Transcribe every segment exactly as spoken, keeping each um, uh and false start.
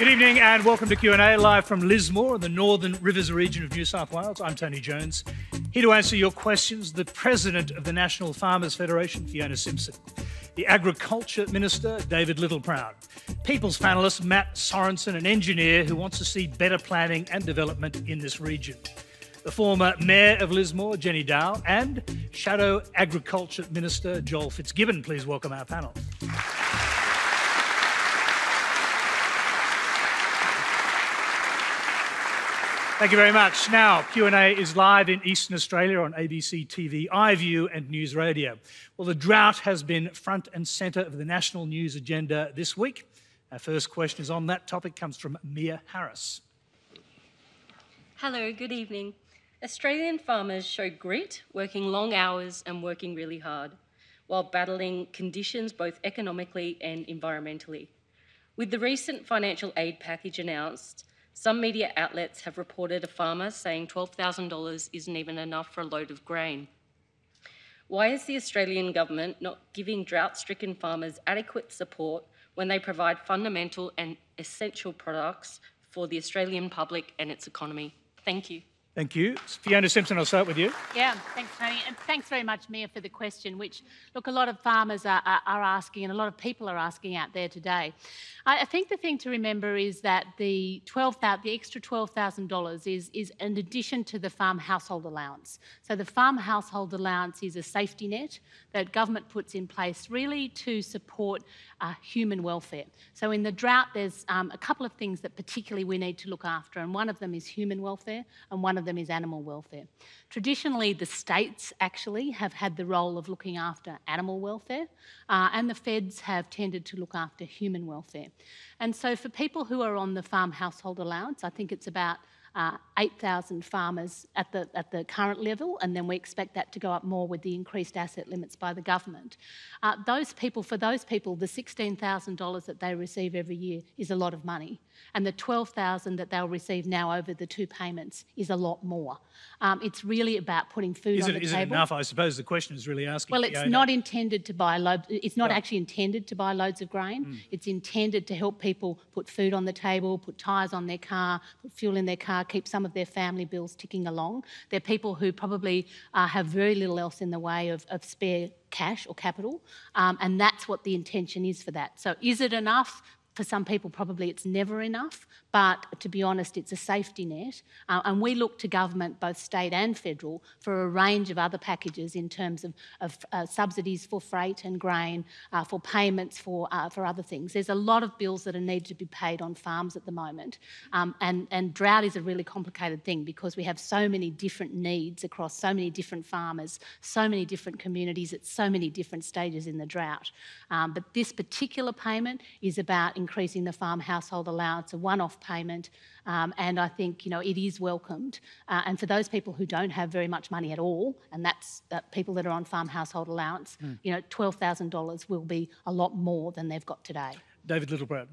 Good evening and welcome to Q and A, live from Lismore in the Northern Rivers region of New South Wales. I'm Tony Jones. Here to answer your questions, the President of the National Farmers Federation, Fiona Simson, the Agriculture Minister, David Littleproud, People's panellist, Matt Sorensen, an engineer who wants to see better planning and development in this region, the former Mayor of Lismore, Jenny Dowell, and Shadow Agriculture Minister, Joel Fitzgibbon. Please welcome our panel. Thank you very much. Now, Q and A is live in Eastern Australia on A B C T V, iView and News Radio. Well, the drought has been front and centre of the national news agenda this week. Our first question is on that topic, comes from Mia Harris. Hello, good evening. Australian farmers show grit, working long hours and working really hard, while battling conditions both economically and environmentally. With the recent financial aid package announced, some media outlets have reported a farmer saying twelve thousand dollars isn't even enough for a load of grain. Why is the Australian government not giving drought-stricken farmers adequate support when they provide fundamental and essential products for the Australian public and its economy? Thank you. Thank you. Fiona Simson, I'll start with you. Yeah, thanks, Tony. And thanks very much, Mia, for the question, which, look, a lot of farmers are, are, are asking and a lot of people are asking out there today. I, I think the thing to remember is that the twelve thousand dollars, the extra twelve thousand dollars is, is in addition to the Farm Household Allowance. So the Farm Household Allowance is a safety net that government puts in place really to support uh, human welfare. So in the drought, there's um, a couple of things that particularly we need to look after, and one of them is human welfare and one of them is animal welfare. Traditionally, the states actually have had the role of looking after animal welfare, uh, and the feds have tended to look after human welfare. And so for people who are on the Farm Household Allowance, I think it's about Uh, eight thousand farmers at the, at the current level, and then we expect that to go up more with the increased asset limits by the government. Uh, those people, for those people, the sixteen thousand dollars that they receive every year is a lot of money, and the twelve thousand dollars that they'll receive now over the two payments is a lot more. Um, it's really about putting food is on it, the is table. Is it enough? I suppose the question is really asking. Well, it's not intended to buy loads. It's not no. actually intended to buy loads of grain. Mm. It's intended to help people put food on the table, put tyres on their car, put fuel in their car, keep some of their family bills ticking along. They're people who probably uh, have very little else in the way of, of spare cash or capital, um, and that's what the intention is for that. So is it enough? For some people, probably it's never enough, but to be honest, it's a safety net. Uh, and we look to government, both state and federal, for a range of other packages in terms of, of uh, subsidies for freight and grain, uh, for payments for, uh, for other things. There's a lot of bills that are needed to be paid on farms at the moment. Um, and, and drought is a really complicated thing because we have so many different needs across so many different farmers, so many different communities at so many different stages in the drought. Um, but this particular payment is about increasing the Farm Household Allowance, a one-off payment, um, and I think, you know, it is welcomed. Uh, and for those people who don't have very much money at all, and that's uh, people that are on Farm Household Allowance, mm. you know, twelve thousand dollars will be a lot more than they've got today. David Littleproud.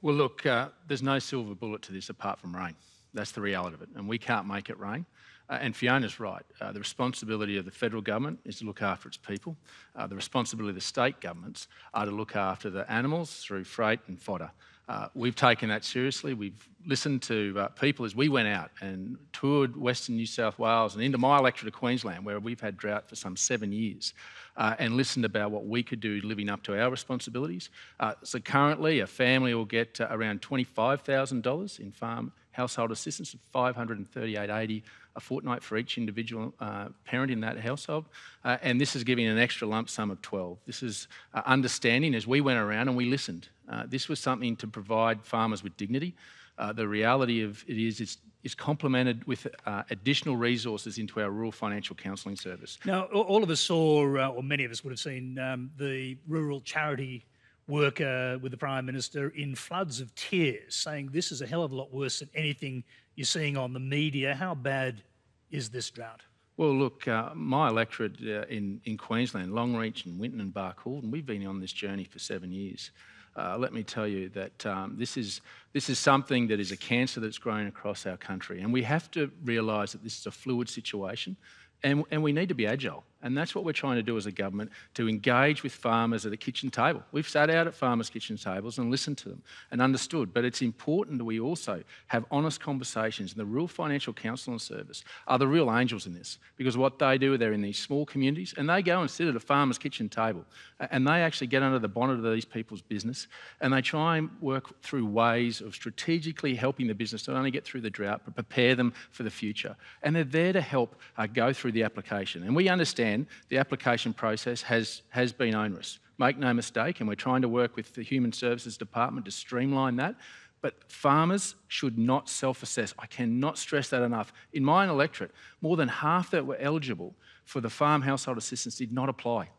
Well, look, uh, there's no silver bullet to this apart from rain. That's the reality of it, and we can't make it rain. Uh, and Fiona's right. Uh, the responsibility of the federal government is to look after its people. Uh, the responsibility of the state governments are to look after the animals through freight and fodder. Uh, we've taken that seriously. We've listened to uh, people as we went out and toured Western New South Wales and into my electorate of Queensland, where we've had drought for some seven years, uh, and listened about what we could do living up to our responsibilities. Uh, so currently, a family will get uh, around twenty-five thousand dollars in farm household assistance, five hundred thirty-eight dollars eighty a fortnight for each individual uh, parent in that household. Uh, and this is giving an extra lump sum of twelve. This is uh, understanding as we went around and we listened. Uh, this was something to provide farmers with dignity. Uh, the reality of it is it's, it's complemented with uh, additional resources into our Rural Financial Counselling Service. Now, all of us saw, uh, or many of us would have seen, um, the rural charity worker with the Prime Minister in floods of tears, saying this is a hell of a lot worse than anything you're seeing on the media. How bad is this drought? Well, look, uh, my electorate uh, in, in Queensland, Longreach and Winton and Barcaldine, we've been on this journey for seven years. Uh, let me tell you that um, this is this is something that is a cancer that's grown across our country, and we have to realise that this is a fluid situation, and, and we need to be agile. And that's what we're trying to do as a government, to engage with farmers at the kitchen table. We've sat out at farmers' kitchen tables and listened to them and understood, but it's important that we also have honest conversations, and the Rural Financial Counselling Service are the real angels in this, because what they do, they're in these small communities and they go and sit at a farmer's kitchen table and they actually get under the bonnet of these people's business and they try and work through ways of strategically helping the business not only get through the drought but prepare them for the future. And they're there to help uh, go through the application. And we understand the application process has, has been onerous. Make no mistake, and we're trying to work with the Human Services Department to streamline that, but farmers should not self-assess. I cannot stress that enough. In my electorate, more than half that were eligible for the farm household assistance did not apply.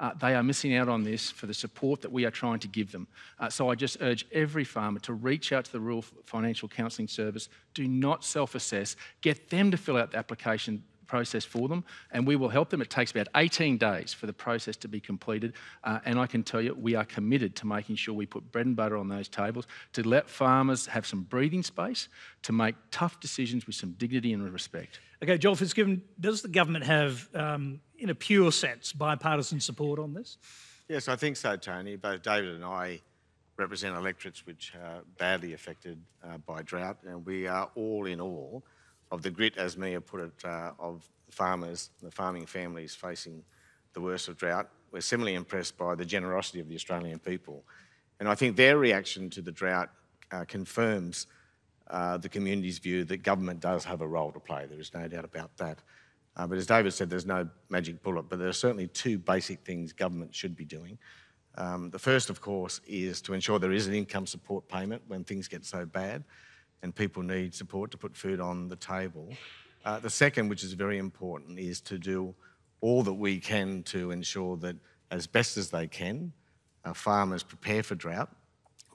Uh, they are missing out on this for the support that we are trying to give them. Uh, so I just urge every farmer to reach out to the Rural Financial Counselling Service, do not self-assess, get them to fill out the application process for them, and we will help them. It takes about eighteen days for the process to be completed, uh, and I can tell you we are committed to making sure we put bread and butter on those tables, to let farmers have some breathing space, to make tough decisions with some dignity and respect. Okay, Joel Fitzgibbon, does the government have, um, in a pure sense, bipartisan support on this? Yes, I think so, Tony. Both David and I represent electorates which are badly affected uh, by drought, and we are all in awe of the grit, as Mia put it, uh, of farmers, the farming families facing the worst of drought. We're similarly impressed by the generosity of the Australian people. And I think their reaction to the drought uh, confirms uh, the community's view that government does have a role to play. There is no doubt about that. Uh, but as David said, there's no magic bullet, but there are certainly two basic things government should be doing. Um, the first, of course, is to ensure there is an income support payment when things get so bad and people need support to put food on the table. Uh, the second, which is very important, is to do all that we can to ensure that, as best as they can, uh, farmers prepare for drought,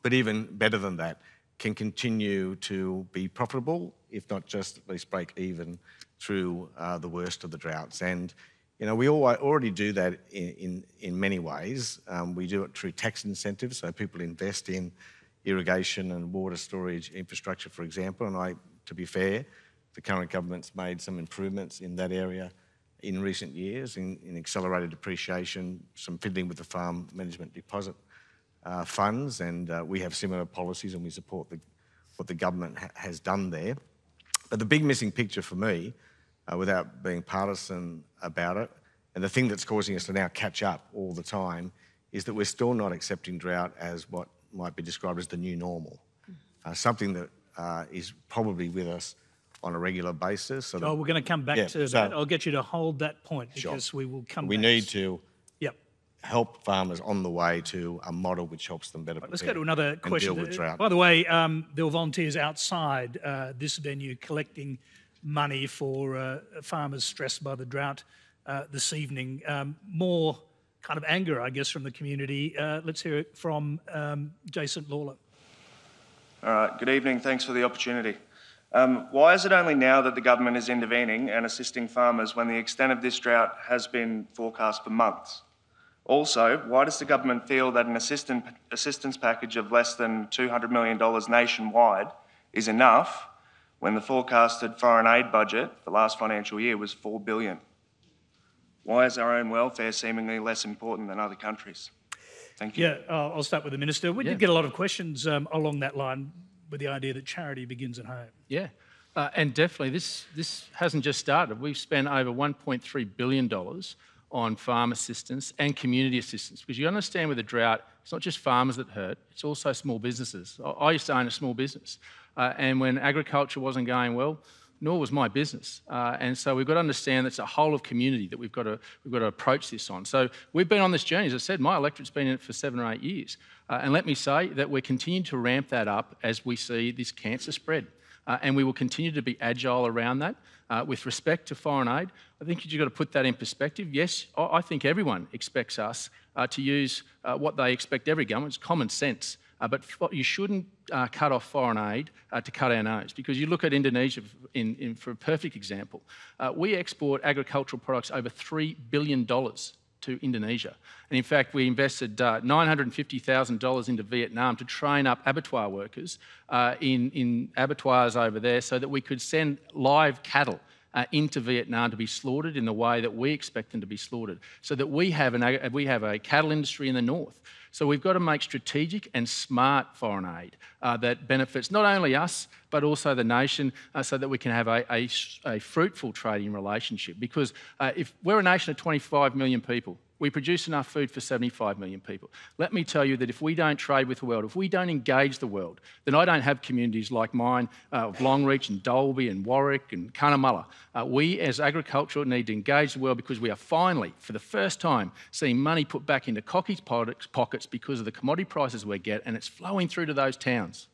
but even better than that, can continue to be profitable, if not just at least break even through uh, the worst of the droughts. And, you know, we all already do that in, in, in many ways. Um, we do it through tax incentives, so people invest in irrigation and water storage infrastructure, for example, and I, to be fair, the current government's made some improvements in that area in recent years, in, in accelerated depreciation, some fiddling with the Farm Management Deposit uh, funds, and uh, we have similar policies and we support the, what the government ha has done there. But the big missing picture for me, uh, without being partisan about it, and the thing that's causing us to now catch up all the time, is that we're still not accepting drought as what might be described as the new normal, uh, something that uh, is probably with us on a regular basis. So oh, we're going to come back yeah, to so that. I'll get you to hold that point because sure. we will come we back. We need to yep. help farmers on the way to a model which helps them better right, Let's go to another question. Deal with drought. By the way, um, there were volunteers outside uh, this venue collecting money for uh, farmers stressed by the drought uh, this evening. Um, more kind of anger, I guess, from the community. Uh, let's hear it from um, Jason Lawler. All right, good evening. Thanks for the opportunity. Um, why is it only now that the government is intervening and assisting farmers when the extent of this drought has been forecast for months? Also, why does the government feel that an assistant, assistance package of less than two hundred million dollars nationwide is enough when the forecasted foreign aid budget for last financial year was four billion dollars? Why is our own welfare seemingly less important than other countries? Thank you. Yeah, I'll start with the Minister. We yeah. did get a lot of questions um, along that line with the idea that charity begins at home. Yeah, uh, and definitely this, this hasn't just started. We've spent over one point three billion dollars on farm assistance and community assistance, because you understand with the drought, it's not just farmers that hurt, it's also small businesses. I, I used to own a small business, uh, and when agriculture wasn't going well, nor was my business. Uh, and so we've got to understand that's a whole of community that we've got, to, we've got to approach this on. So we've been on this journey. As I said, my electorate's been in it for seven or eight years. Uh, and let me say that we're continuing to ramp that up as we see this cancer spread. Uh, and we will continue to be agile around that. Uh, with respect to foreign aid, I think you've got to put that in perspective. Yes, I think everyone expects us uh, to use uh, what they expect every government, it's common sense. Uh, but you shouldn't uh, cut off foreign aid uh, to cut our nose, because you look at Indonesia in, in, for a perfect example. Uh, we export agricultural products over three billion dollars to Indonesia. And in fact, we invested uh, nine hundred fifty thousand dollars into Vietnam to train up abattoir workers uh, in, in abattoirs over there so that we could send live cattle uh, into Vietnam to be slaughtered in the way that we expect them to be slaughtered, so that we have, an, we have a cattle industry in the north. So we've got to make strategic and smart foreign aid uh, that benefits not only us, but also the nation, uh, so that we can have a, a, a fruitful trading relationship. Because uh, if we're a nation of twenty-five million people, we produce enough food for seventy-five million people. Let me tell you that if we don't trade with the world, if we don't engage the world, then I don't have communities like mine uh, of Longreach and Dolby and Warwick and Cunnamulla. Uh, we as agriculture need to engage the world, because we are finally, for the first time, seeing money put back into cockies' pockets because of the commodity prices we get, and it's flowing through to those towns.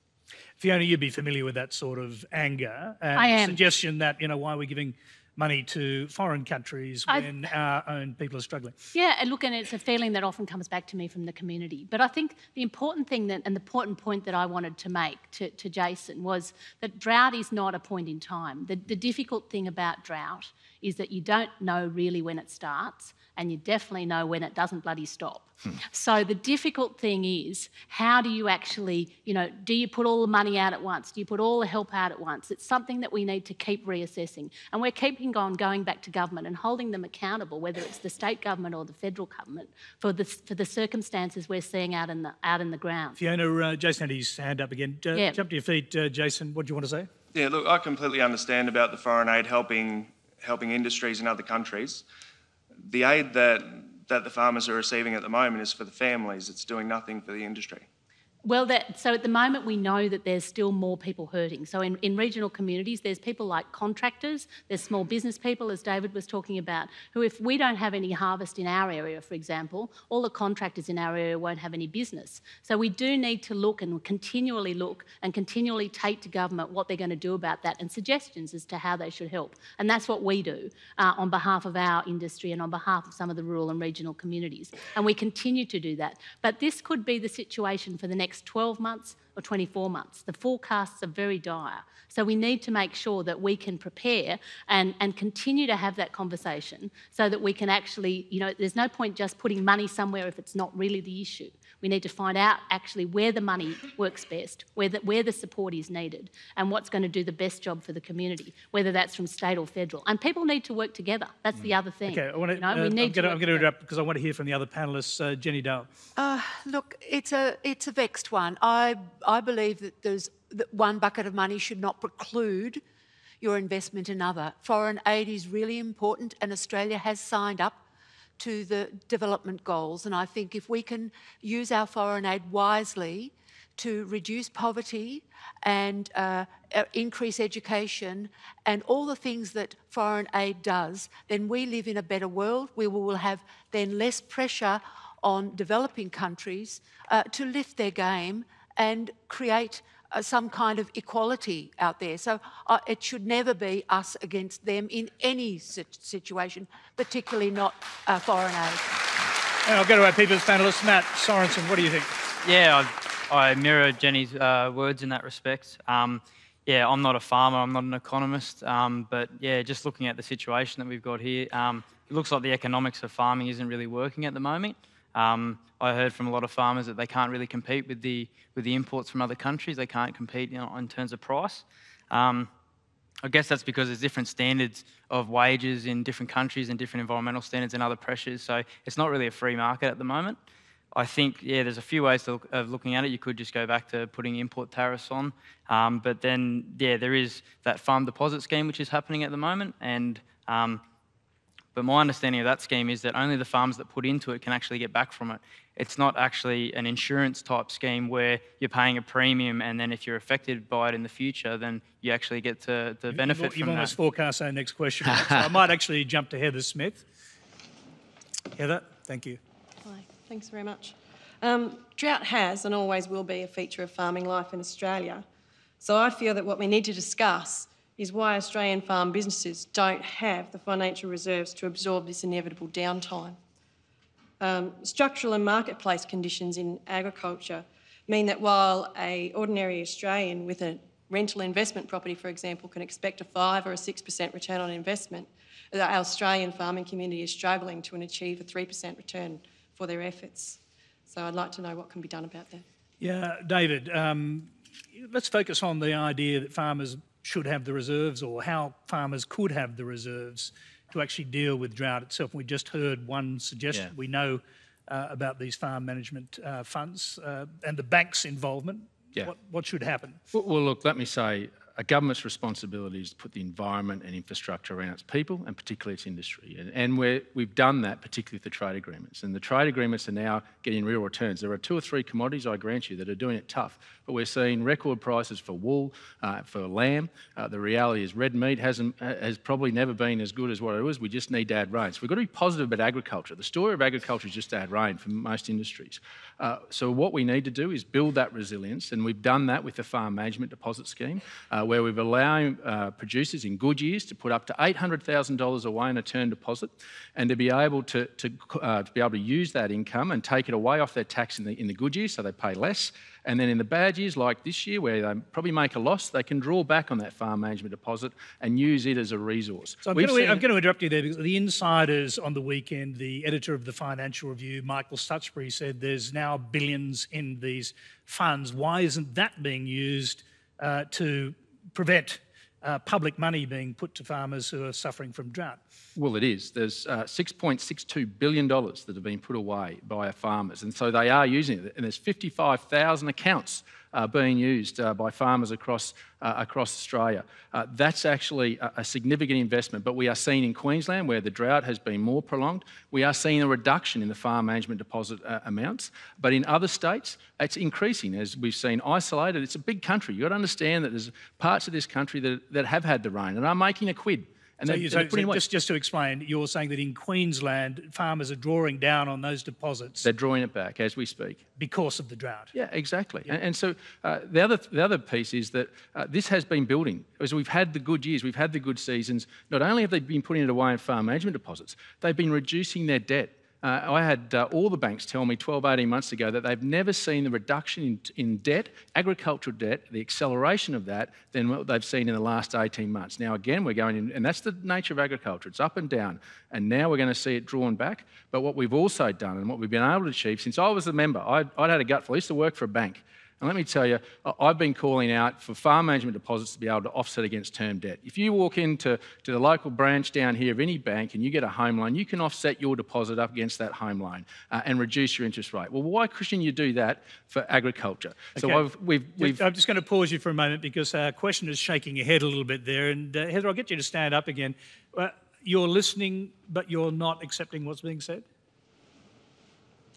Fiona, you'd be familiar with that sort of anger and I am. suggestion that, you know, why we're giving money to foreign countries when I, our own people are struggling. Yeah, and look, and it's a feeling that often comes back to me from the community. But I think the important thing that, and the important point that I wanted to make to, to Jason was that drought is not a point in time. The, the difficult thing about drought is that you don't know really when it starts, and you definitely know when it doesn't bloody stop. Hmm. So the difficult thing is, how do you actually, you know, do you put all the money out at once? Do you put all the help out at once? It's something that we need to keep reassessing. And we're keeping on going back to government and holding them accountable, whether it's the state government or the federal government, for the, for the circumstances we're seeing out in the, out in the ground. Fiona, uh, Jason had his hand up again. Uh, yeah. Jump to your feet, uh, Jason. What do you want to say? Yeah, look, I completely understand about the foreign aid helping, helping industries in other countries. The aid that, that the farmers are receiving at the moment is for the families. It's doing nothing for the industry. Well, that, so at the moment we know that there's still more people hurting. So in, in regional communities, there's people like contractors, there's small business people, as David was talking about, who if we don't have any harvest in our area, for example, all the contractors in our area won't have any business. So we do need to look and continually look and continually take to government what they're going to do about that, and suggestions as to how they should help. And that's what we do uh, on behalf of our industry and on behalf of some of the rural and regional communities. And we continue to do that. But this could be the situation for the next twelve months or twenty-four months. The forecasts are very dire. So we need to make sure that we can prepare and, and continue to have that conversation, so that we can actually, you know, there's no point just putting money somewhere if it's not really the issue. We need to find out actually where the money works best, where the, where the support is needed, and what's going to do the best job for the community, whether that's from state or federal. And people need to work together. That's mm. the other thing. Okay, I want to, you know, uh, we need I'm going to interrupt because I want to hear from the other panellists. Uh, Jenny Dowell. Uh, look, it's a, it's a vexed one. I, I believe that, there's, that one bucket of money should not preclude your investment in other. Foreign aid is really important, and Australia has signed up to the development goals, and I think if we can use our foreign aid wisely to reduce poverty and uh, increase education and all the things that foreign aid does, then we live in a better world. We will have then less pressure on developing countries uh, to lift their game and create uh, some kind of equality out there. So uh, it should never be us against them in any situation, particularly not uh, foreign aid. And I'll go to our People's panellist, Matt Sorensen. What do you think? Yeah, I, I mirror Jenny's uh, words in that respect. Um, yeah, I'm not a farmer, I'm not an economist, um, but yeah, just looking at the situation that we've got here, um, it looks like the economics of farming isn't really working at the moment. Um, I heard from a lot of farmers that they can't really compete with the with the imports from other countries. They can't compete, you know, in terms of price. Um, I guess that's because there's different standards of wages in different countries and different environmental standards and other pressures. So it's not really a free market at the moment. I think, yeah, there's a few ways to look, of looking at it. You could just go back to putting import tariffs on. Um, but then, yeah, there is that farm deposit scheme which is happening at the moment, and um, but my understanding of that scheme is that only the farms that put into it can actually get back from it. It's not actually an insurance type scheme where you're paying a premium, and then if you're affected by it in the future, then you actually get to, to benefit you've, from you've that. You've almost forecast our next question. So I might actually jump to Heather Smith. Heather, thank you. Hi, thanks very much. Um, drought has and always will be a feature of farming life in Australia. So I feel that what we need to discuss is why Australian farm businesses don't have the financial reserves to absorb this inevitable downtime. Um, structural and marketplace conditions in agriculture mean that while an ordinary Australian with a rental investment property, for example, can expect a five or a six percent return on investment, our Australian farming community is struggling to achieve a three percent return for their efforts. So I'd like to know what can be done about that. Yeah, David, um, let's focus on the idea that farmers should have the reserves or how farmers could have the reserves to actually deal with drought itself. We just heard one suggestion. Yeah. We know uh, about these farm management uh, funds uh, and the bank's involvement. Yeah. What, what should happen? Well, well, look, let me say, a government's responsibility is to put the environment and infrastructure around its people and particularly its industry. And, and we're, we've done that particularly with the trade agreements. And the trade agreements are now getting real returns. There are two or three commodities, I grant you, that are doing it tough. But we're seeing record prices for wool, uh, for lamb. Uh, the reality is red meat hasn't, has probably never been as good as what it was. We just need to add rain. So we've got to be positive about agriculture. The story of agriculture is just to add rain for most industries. Uh, so what we need to do is build that resilience. And we've done that with the Farm Management Deposit Scheme. Uh, where we've allowed uh, producers in good years to put up to eight hundred thousand dollars away in a term deposit and to be able to, to, uh, to be able to use that income and take it away off their tax in the, in the good years so they pay less. And then in the bad years, like this year, where they probably make a loss, they can draw back on that farm management deposit and use it as a resource. So I'm going, to, I'm going to interrupt you there because the insiders on the weekend, the editor of the Financial Review, Michael Stutchbury, said there's now billions in these funds. Why isn't that being used uh, to prevent uh, public money being put to farmers who are suffering from drought? Well, it is. There's uh, six point six two billion dollars that have been put away by our farmers, and so they are using it. And there's fifty-five thousand accounts uh, being used uh, by farmers across uh, across Australia. Uh, that's actually a, a significant investment, but we are seeing in Queensland, where the drought has been more prolonged, we are seeing a reduction in the farm management deposit uh, amounts. But in other states, it's increasing, as we've seen isolated. It's a big country. You've got to understand that there's parts of this country that, that have had the rain and are making a quid. And so they're, you, they're so just, just to explain, you're saying that in Queensland, farmers are drawing down on those deposits. They're drawing it back as we speak. Because of the drought. Yeah, exactly. Yeah. And, and so uh, the other the other piece is that uh, this has been building. As we've had the good years, we've had the good seasons. Not only have they been putting it away in farm management deposits, they've been reducing their debt. Uh, I had uh, all the banks tell me twelve, eighteen months ago that they've never seen the reduction in, in debt, agricultural debt, the acceleration of that, than what they've seen in the last eighteen months. Now, again, we're going in, and that's the nature of agriculture. It's up and down, and now we're going to see it drawn back. But what we've also done and what we've been able to achieve since I was a member, I'd, I'd had a gutful. I used to work for a bank. And let me tell you, I've been calling out for farm management deposits to be able to offset against term debt. If you walk into to the local branch down here of any bank and you get a home loan, you can offset your deposit up against that home loan uh, and reduce your interest rate. Well, why couldn't you do that for agriculture? Okay. So I've, we've, we've... I'm just going to pause you for a moment because our questioner's shaking her head a little bit there. And uh, Heather, I'll get you to stand up again. Uh, you're listening, but you're not accepting what's being said?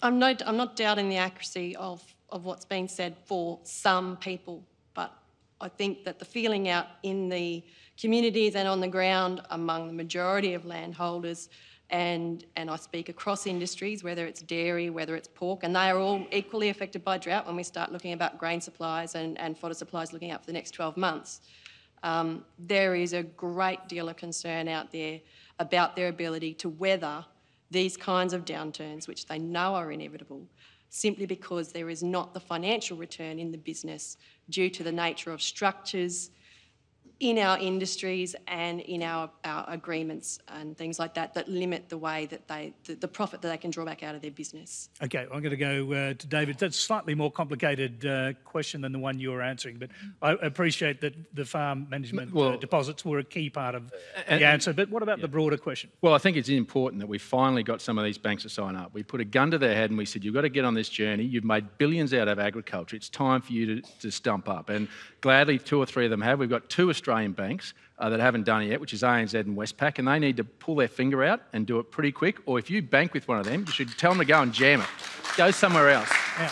I'm, no, I'm not doubting the accuracy of of what's been said for some people, but I think that the feeling out in the communities and on the ground among the majority of landholders, and, and I speak across industries, whether it's dairy, whether it's pork, and they are all equally affected by drought when we start looking about grain supplies and, and fodder supplies looking out for the next twelve months. Um, there is a great deal of concern out there about their ability to weather these kinds of downturns, which they know are inevitable, simply because there is not the financial return in the business due to the nature of structures in our industries and in our, our agreements and things like that that limit the way that they, the, the profit that they can draw back out of their business. Okay, I'm going to go uh, to David. That's a slightly more complicated uh, question than the one you were answering, but I appreciate that the farm management well, uh, deposits were a key part of and, the answer. But what about yeah. the broader question? Well, I think it's important that we finally got some of these banks to sign up. We put a gun to their head and we said, you've got to get on this journey. You've made billions out of agriculture. It's time for you to, to stump up. And gladly, two or three of them have. We've got two Australian Australian banks uh, that haven't done it yet, which is A N Z and Westpac, and they need to pull their finger out and do it pretty quick. Or if you bank with one of them, you should tell them to go and jam it. Go somewhere else. Yeah.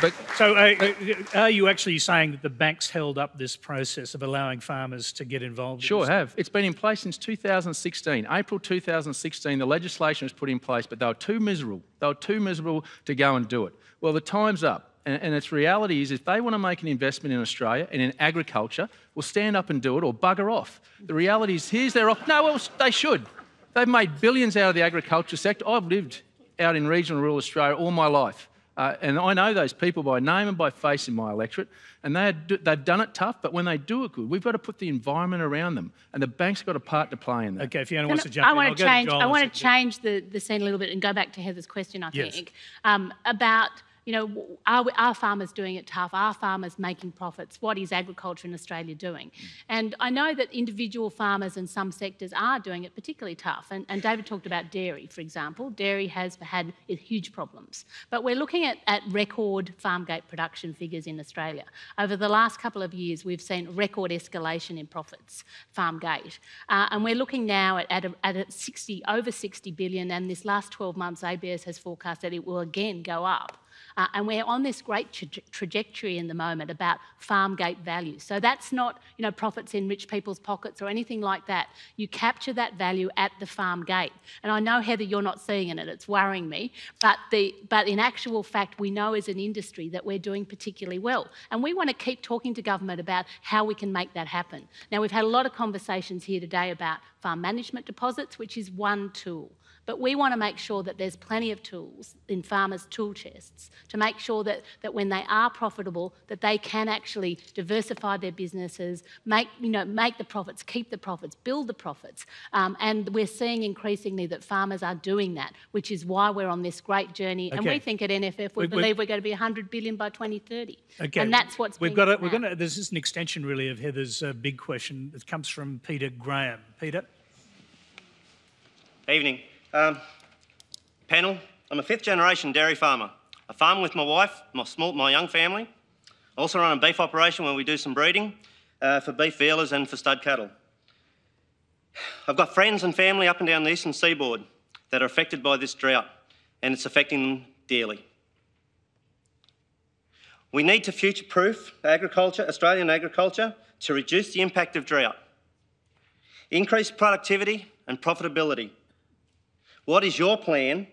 But, so uh, but, are you actually saying that the banks held up this process of allowing farmers to get involved? Sure have. It's been in place since two thousand sixteen. April two thousand sixteen, the legislation was put in place, but they were too miserable. They were too miserable to go and do it. Well, the time's up. And its reality is if they want to make an investment in Australia and in agriculture, we'll stand up and do it or bugger off. The reality is here's their... No, well, they should. They've made billions out of the agriculture sector. I've lived out in regional rural Australia all my life. Uh, and I know those people by name and by face in my electorate, and they do, they've done it tough, but when they do it good, we've got to put the environment around them, and the bank's got a part to play in that. Okay, Fiona wants to jump in. I want to change, I want to change the, the scene a little bit and go back to Heather's question, I yes. think, um, about you know, are, we, are farmers doing it tough? Are farmers making profits? What is agriculture in Australia doing? And I know that individual farmers in some sectors are doing it particularly tough. And, and David talked about dairy, for example. Dairy has had huge problems. But we're looking at, at record farm gate production figures in Australia. Over the last couple of years, we've seen record escalation in profits, farm gate. Uh, and we're looking now at, at, a, at a sixty over sixty billion dollars, and this last twelve months, A B S has forecast that it will again go up. Uh, and we're on this great tra trajectory in the moment about farm gate value. So that's not, you know, profits in rich people's pockets or anything like that. You capture that value at the farm gate. And I know, Heather, you're not seeing it. It's worrying me. But, the, but in actual fact, we know as an industry that we're doing particularly well. And we want to keep talking to government about how we can make that happen. Now, we've had a lot of conversations here today about farm management deposits, which is one tool. But we want to make sure that there's plenty of tools in farmers' tool chests to make sure that, that when they are profitable, that they can actually diversify their businesses, make, you know, make the profits, keep the profits, build the profits. Um, and we're seeing increasingly that farmers are doing that, which is why we're on this great journey. Okay. And we think at N F F, we, we believe we're, we're going to be one hundred billion dollars by twenty thirty. Okay. And that's what's we've got. To, we're going to, this is an extension, really, of Heather's uh, big question. It comes from Peter Graham. Peter? Evening. Um, panel, I'm a fifth generation dairy farmer. I farm with my wife, my small, my young family. I also run a beef operation where we do some breeding uh, for beef feelers and for stud cattle. I've got friends and family up and down the eastern seaboard that are affected by this drought, and it's affecting them dearly. We need to future-proof agriculture, Australian agriculture, to reduce the impact of drought, increase productivity and profitability. What is your plan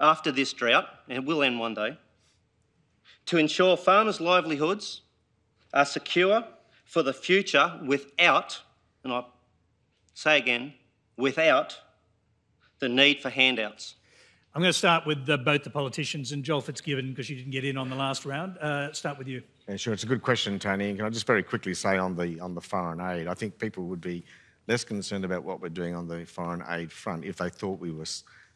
after this drought, and it will end one day, to ensure farmers' livelihoods are secure for the future without, and I say again, without the need for handouts? I'm going to start with the, both the politicians and Joel Fitzgibbon, because you didn't get in on the last round. Uh, start with you. Yeah, sure. It's a good question, Tony. And can I just very quickly say on the, on the foreign aid, I think people would be less concerned about what we're doing on the foreign aid front if they thought we were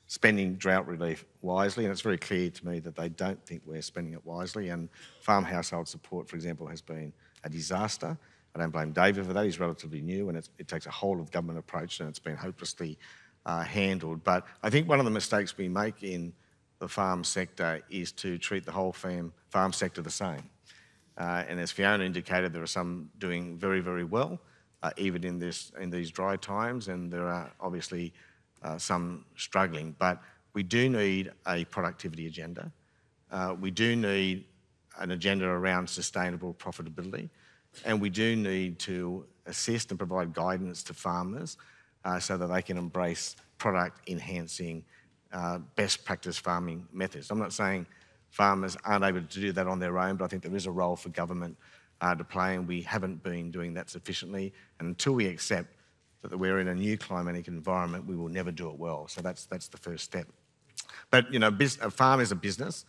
spending drought relief wisely, and it's very clear to me that they don't think we're spending it wisely. And farm household support, for example, has been a disaster. I don't blame David for that. He's relatively new, and it's, it takes a whole-of-government approach, and it's been hopelessly uh, handled. But I think one of the mistakes we make in the farm sector is to treat the whole farm, farm sector the same. Uh, and as Fiona indicated, there are some doing very, very well, Uh, even in this in these dry times, and there are obviously uh, some struggling. But we do need a productivity agenda. Uh, we do need an agenda around sustainable profitability, and we do need to assist and provide guidance to farmers uh, so that they can embrace product-enhancing, uh, best-practice farming methods. I'm not saying farmers aren't able to do that on their own, but I think there is a role for government Uh, to play, and we haven't been doing that sufficiently. And until we accept that we're in a new climatic environment, we will never do it well. So that's that's the first step. But you know, a farm is a business,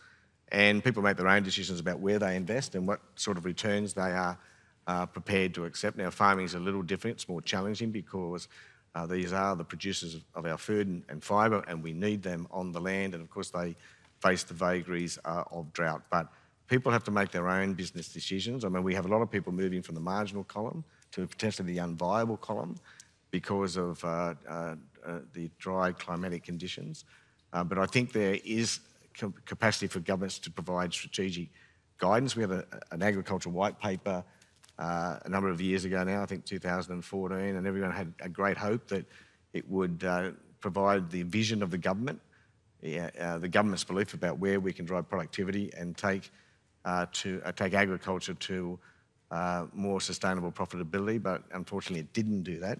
and people make their own decisions about where they invest and what sort of returns they are uh, prepared to accept. Now, farming is a little different; it's more challenging because uh, these are the producers of our food and, and fibre, and we need them on the land. And of course, they face the vagaries uh, of drought, but people have to make their own business decisions. I mean, we have a lot of people moving from the marginal column to potentially the unviable column because of uh, uh, uh, the dry climatic conditions. Uh, but I think there is capacity for governments to provide strategic guidance. We have a, an agricultural white paper uh, a number of years ago now, I think two thousand fourteen, and everyone had a great hope that it would uh, provide the vision of the government, yeah, uh, the government's belief about where we can drive productivity and take Uh, to uh, take agriculture to uh, more sustainable profitability, but unfortunately it didn't do that,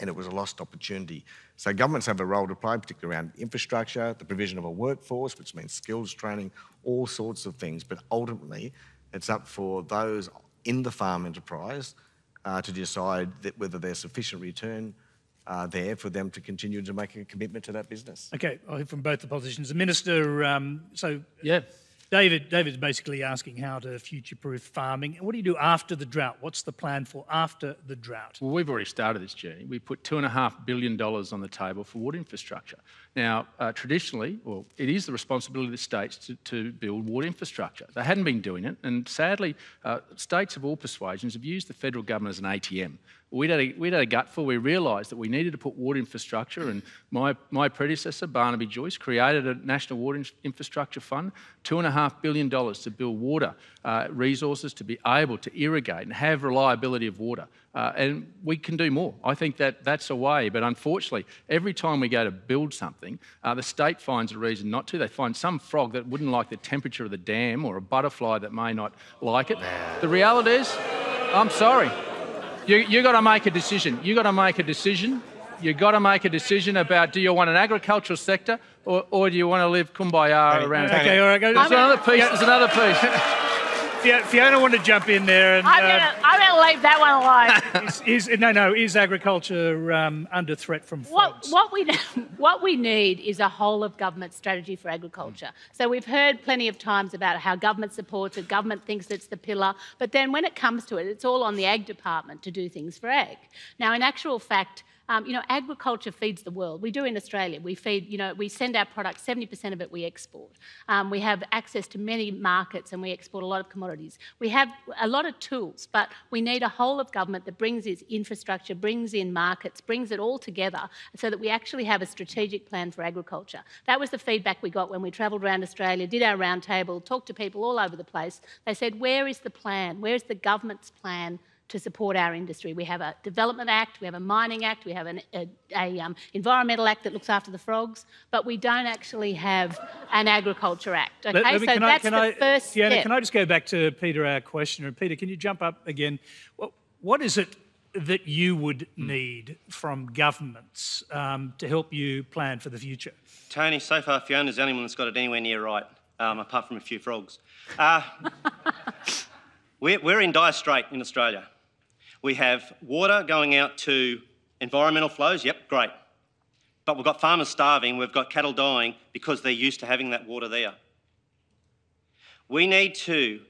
and it was a lost opportunity. So governments have a role to play, particularly around infrastructure, the provision of a workforce, which means skills training, all sorts of things, but ultimately it's up for those in the farm enterprise uh, to decide that whether there's sufficient return Uh, there for them to continue to make a commitment to that business. Okay, I hear from both the politicians. The Minister, um, so... Yeah. David, David's basically asking how to future-proof farming. What do you do after the drought? What's the plan for after the drought? Well, we've already started this journey. We put two and a half billion dollars on the table for water infrastructure. Now, uh, traditionally, well, it is the responsibility of the states to, to build water infrastructure. They hadn't been doing it, and sadly, uh, states of all persuasions have used the federal government as an A T M. We had a, we had a gutful. We realised that we needed to put water infrastructure, and my, my predecessor, Barnaby Joyce, created a National Water Infrastructure Fund, two and a half billion dollars to build water uh, resources to be able to irrigate and have reliability of water. Uh, and we can do more. I think that that's a way, but unfortunately, every time we go to build something, uh, the state finds a reason not to. They find some frog that wouldn't like the temperature of the dam or a butterfly that may not like it. The reality is, I'm sorry. You, you got to make a decision. You got to make a decision. You got to make a decision about, do you want an agricultural sector or, or do you want to live kumbaya Tony, around? Tony. Okay, all right. Go. There's another piece. There's another piece. Fiona wanted to jump in there. And, I'm going to uh, leave that one alone. Is, is, no, no. Is agriculture um, under threat from frogs? What, what we what we need is a whole of government strategy for agriculture. Mm. So we've heard plenty of times about how government supports it, government thinks it's the pillar, but then when it comes to it, it's all on the ag department to do things for ag. Now, in actual fact, Um, you know, agriculture feeds the world. We do in Australia. We feed, you know, we send our products, seventy percent of it we export. Um, we have access to many markets and we export a lot of commodities. We have a lot of tools, but we need a whole of government that brings its infrastructure, brings in markets, brings it all together so that we actually have a strategic plan for agriculture. That was the feedback we got when we travelled around Australia, did our round table, talked to people all over the place. They said, where is the plan? Where's the government's plan to support our industry? We have a Development Act, we have a Mining Act, we have an a, a, um, Environmental Act that looks after the frogs, but we don't actually have an Agriculture Act. Okay, let, let me, so that's I, the I, first Fiona, step. Can I just go back to Peter, our questioner? Peter, can you jump up again? What, what is it that you would need from governments um, to help you plan for the future? Tony, so far Fiona's the only one that's got it anywhere near right, um, apart from a few frogs. Uh, we're, we're in dire strait in Australia. We have water going out to environmental flows, yep, great. But we've got farmers starving, we've got cattle dying because they're used to having that water there. We need to,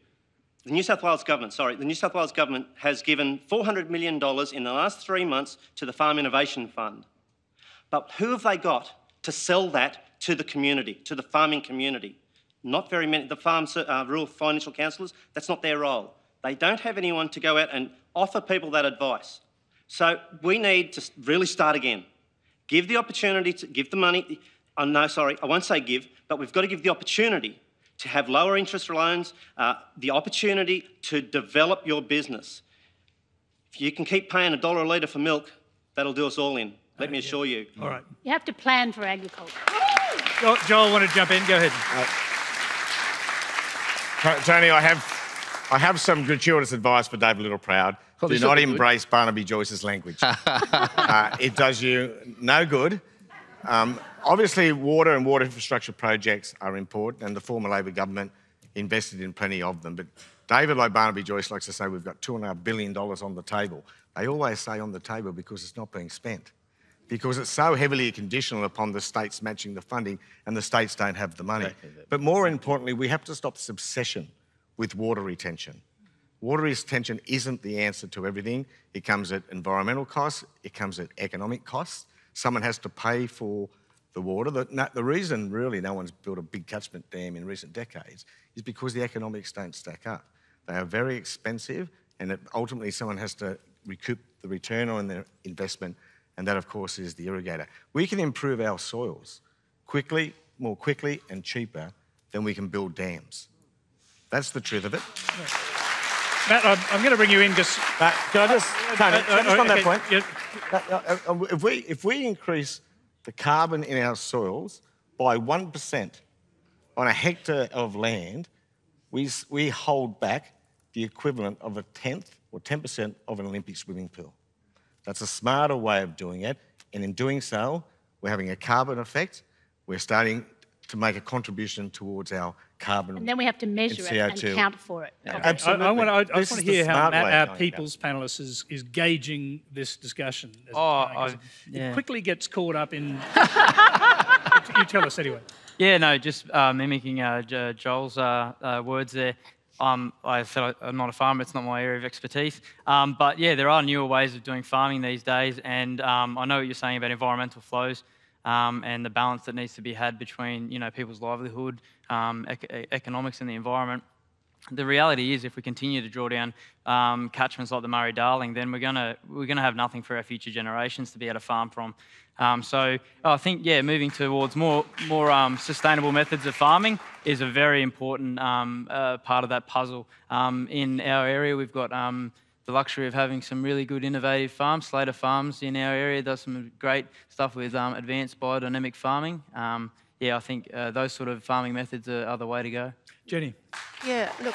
the New South Wales government, sorry, the New South Wales government has given four hundred million dollars in the last three months to the Farm Innovation Fund. But who have they got to sell that to the community, to the farming community? Not very many, the farm, uh, rural financial counsellors, that's not their role. They don't have anyone to go out and offer people that advice. So we need to really start again. Give the opportunity to give the money. Oh, no, sorry, I won't say give, but we've got to give the opportunity to have lower interest loans, uh, the opportunity to develop your business. If you can keep paying a dollar a litre for milk, that'll do us all in. Let me assure you. All right. You have to plan for agriculture. Joel, Joel want to jump in? Go ahead. Right. Tony, I have... I have some gratuitous advice for David Littleproud. Oh, do not embrace good. Barnaby Joyce's language. uh, it does you no good. Um, obviously, water and water infrastructure projects are important, and the former Labor government invested in plenty of them. But David, like Barnaby Joyce, likes to say we've got two and a half billion dollars on the table. They always say on the table because it's not being spent, because it's so heavily conditional upon the states matching the funding, and the states don't have the money. Exactly. But more importantly, we have to stop this obsession with water retention. Water retention isn't the answer to everything. It comes at environmental costs, it comes at economic costs. Someone has to pay for the water. The, no, the reason really no one's built a big catchment dam in recent decades is because the economics don't stack up. They are very expensive, and it, ultimately someone has to recoup the return on their investment, and that of course is the irrigator. We can improve our soils quickly, more quickly and cheaper than we can build dams. That's the truth of it. Matt, I'm, I'm going to bring you in just... Matt, can I just... Tony, uh, uh, just uh, on okay, that point. Yeah. If, we, if we increase the carbon in our soils by one percent on a hectare of land, we, we hold back the equivalent of a tenth or ten percent of an Olympic swimming pool. That's a smarter way of doing it. And in doing so, we're having a carbon effect. We're starting to make a contribution towards our carbon. And then we have to measure and it and count for it. Yeah, absolutely. I, I want to, I, I want to hear how Matt, our people's about. panellists is, is gauging this discussion. As oh, I, yeah. It quickly gets caught up in... You tell us anyway. Yeah, no, just uh, mimicking uh, Joel's uh, uh, words there. Um, I said I'm not a farmer, it's not my area of expertise. Um, but yeah, there are newer ways of doing farming these days, and um, I know what you're saying about environmental flows um, and the balance that needs to be had between, you know, people's livelihood, um, ec economics and the environment. The reality is, if we continue to draw down um, catchments like the Murray-Darling, then we're gonna we're gonna have nothing for our future generations to be able to farm from. Um, so I think, yeah, moving towards more more um, sustainable methods of farming is a very important um, uh, part of that puzzle. Um, in our area, we've got um, the luxury of having some really good innovative farms. Slater Farms in our area does some great stuff with um, advanced biodynamic farming. Um, yeah, I think uh, those sort of farming methods are, are the way to go. Jenny. Yeah, look,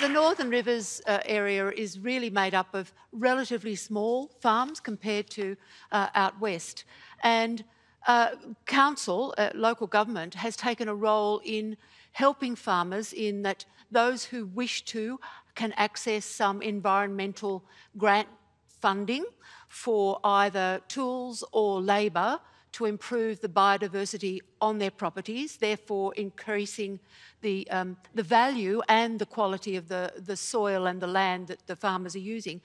the Northern Rivers uh, area is really made up of relatively small farms compared to uh, out west. And uh, council, uh, local government, has taken a role in helping farmers in that those who wish to can access some environmental grant funding for either tools or labour to improve the biodiversity on their properties, therefore increasing the, um, the value and the quality of the, the soil and the land that the farmers are using.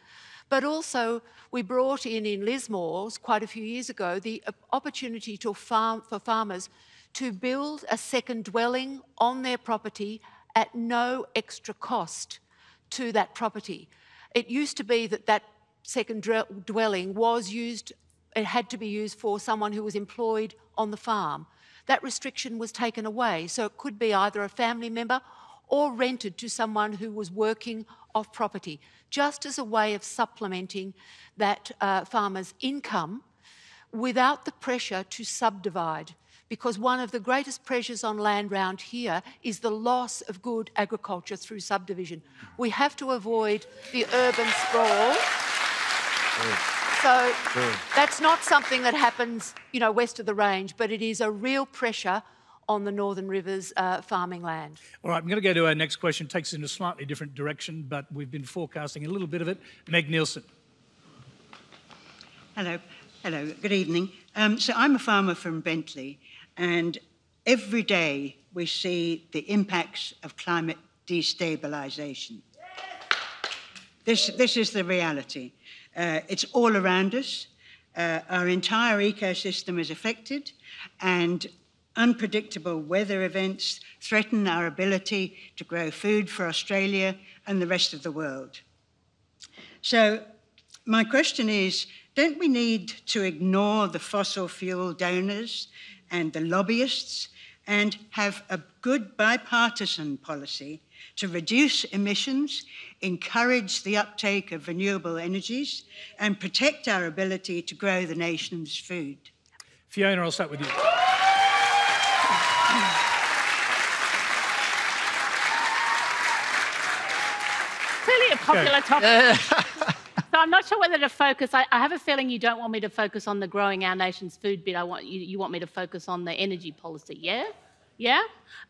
But also, we brought in in Lismore quite a few years ago the opportunity to farm, for farmers to build a second dwelling on their property at no extra cost to that property. It used to be that that second dwelling was used it had to be used for someone who was employed on the farm. That restriction was taken away, so it could be either a family member or rented to someone who was working off property, just as a way of supplementing that uh, farmer's income without the pressure to subdivide, because one of the greatest pressures on land round here is the loss of good agriculture through subdivision. We have to avoid the urban sprawl. Good. So that's not something that happens, you know, west of the range, but it is a real pressure on the Northern Rivers uh, farming land. All right, I'm going to go to our next question. It takes us in a slightly different direction, but we've been forecasting a little bit of it. Meg Nielsen. Hello. Hello. Good evening. Um, so I'm a farmer from Bentley, and every day we see the impacts of climate destabilisation. This, this is the reality. Uh, it's all around us. Uh, our entire ecosystem is affected, and unpredictable weather events threaten our ability to grow food for Australia and the rest of the world. So my question is, don't we need to ignore the fossil fuel donors and the lobbyists and have a good bipartisan policy to reduce emissions, encourage the uptake of renewable energies, and protect our ability to grow the nation's food? Fiona, I'll start with you. Clearly a popular topic. So I'm not sure whether to focus. I, I have a feeling you don't want me to focus on the growing our nation's food bit. I want you, you want me to focus on the energy policy, yeah? Yeah?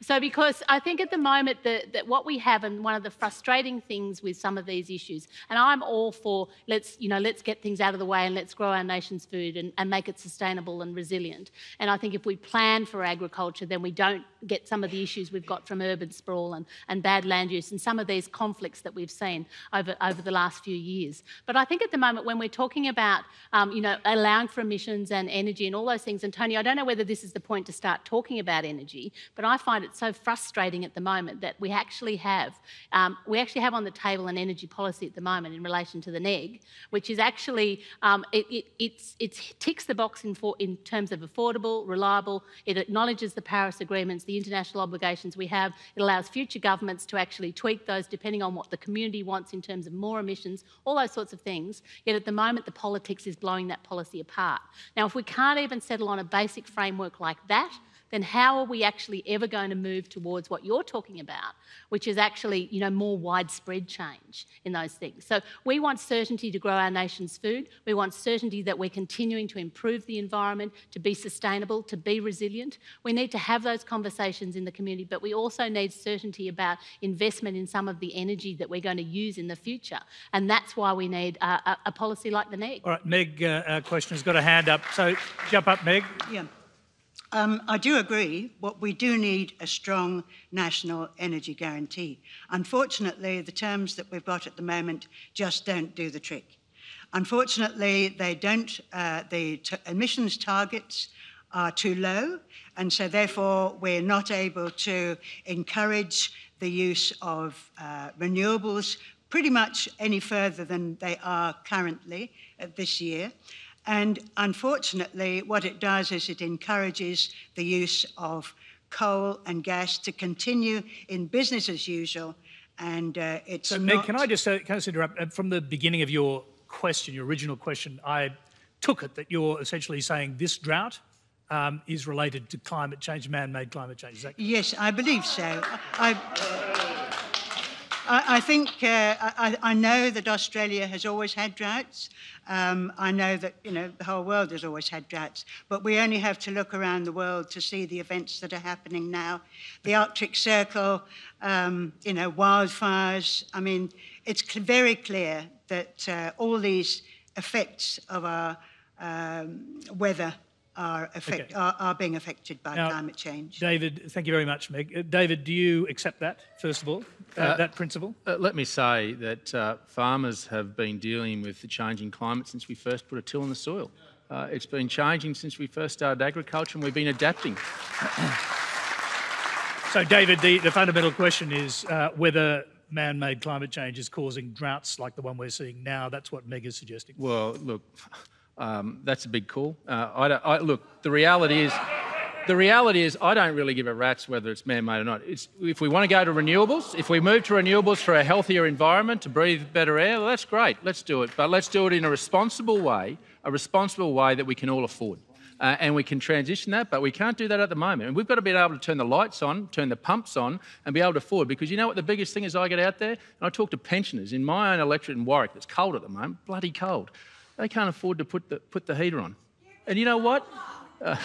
So because I think at the moment that, that what we have, and one of the frustrating things with some of these issues, and I'm all for let's, you know, let's get things out of the way and let's grow our nation's food and, and make it sustainable and resilient. And I think if we plan for agriculture, then we don't get some of the issues we've got from urban sprawl and, and bad land use and some of these conflicts that we've seen over, over the last few years. But I think at the moment when we're talking about, um, you know, allowing for emissions and energy and all those things, and Tony, I don't know whether this is the point to start talking about energy, but I find it so frustrating at the moment that we actually have um, we actually have on the table an energy policy at the moment in relation to the N E G, which is actually um, it, it it's, it's ticks the box in for in terms of affordable, reliable. It acknowledges the Paris agreements, the international obligations we have. It allows future governments to actually tweak those depending on what the community wants in terms of more emissions, all those sorts of things. Yet at the moment, the politics is blowing that policy apart. Now, if we can't even settle on a basic framework like that, then how are we actually ever going to move towards what you're talking about, which is actually, you know, more widespread change in those things? So we want certainty to grow our nation's food. We want certainty that we're continuing to improve the environment, to be sustainable, to be resilient. We need to have those conversations in the community, but we also need certainty about investment in some of the energy that we're going to use in the future. And that's why we need a, a policy like the N E G. All right, Meg, uh, our questioner's got a hand up. So jump up, Meg. Yeah. Um, I do agree, but we do need a strong national energy guarantee. Unfortunately, the terms that we've got at the moment just don't do the trick. Unfortunately, they don't, uh, the t- emissions targets are too low, and so therefore we're not able to encourage the use of uh, renewables pretty much any further than they are currently uh, this year. And unfortunately, what it does is it encourages the use of coal and gas to continue in business as usual, and uh, it's So, not... Meg, can I just uh, can I just interrupt? From the beginning of your question, your original question, I took it that you're essentially saying this drought um, is related to climate change, man-made climate change. Is that correct? Yes, I believe so. I... I... I think uh, I, I know that Australia has always had droughts. Um, I know that, you know, the whole world has always had droughts, but we only have to look around the world to see the events that are happening now. The Arctic Circle, um, you know, wildfires. I mean, it's cl- very clear that uh, all these effects of our um, weather Are, affect, okay. are, are being affected by now, climate change. David, thank you very much, Meg. Uh, David, do you accept that, first of all, uh, uh, that principle? Uh, let me say that uh, farmers have been dealing with the changing climate since we first put a till in the soil. Uh, it's been changing since we first started agriculture, and we've been adapting. So, David, the, the fundamental question is uh, whether man-made climate change is causing droughts like the one we're seeing now. That's what Meg is suggesting. Well, look... Um, that's a big call. Uh, I don't, I, look, the reality is, the reality is, I don't really give a rat's whether it's man-made or not. It's, if we want to go to renewables, if we move to renewables for a healthier environment, to breathe better air, well, that's great. Let's do it, but let's do it in a responsible way, a responsible way that we can all afford, uh, and we can transition that. But we can't do that at the moment, and we've got to be able to turn the lights on, turn the pumps on, and be able to afford. Because you know what the biggest thing is? I get out there and I talk to pensioners in my own electorate in Warwick. That's cold at the moment, bloody cold. They can't afford to put the put the heater on, and you know what? Uh,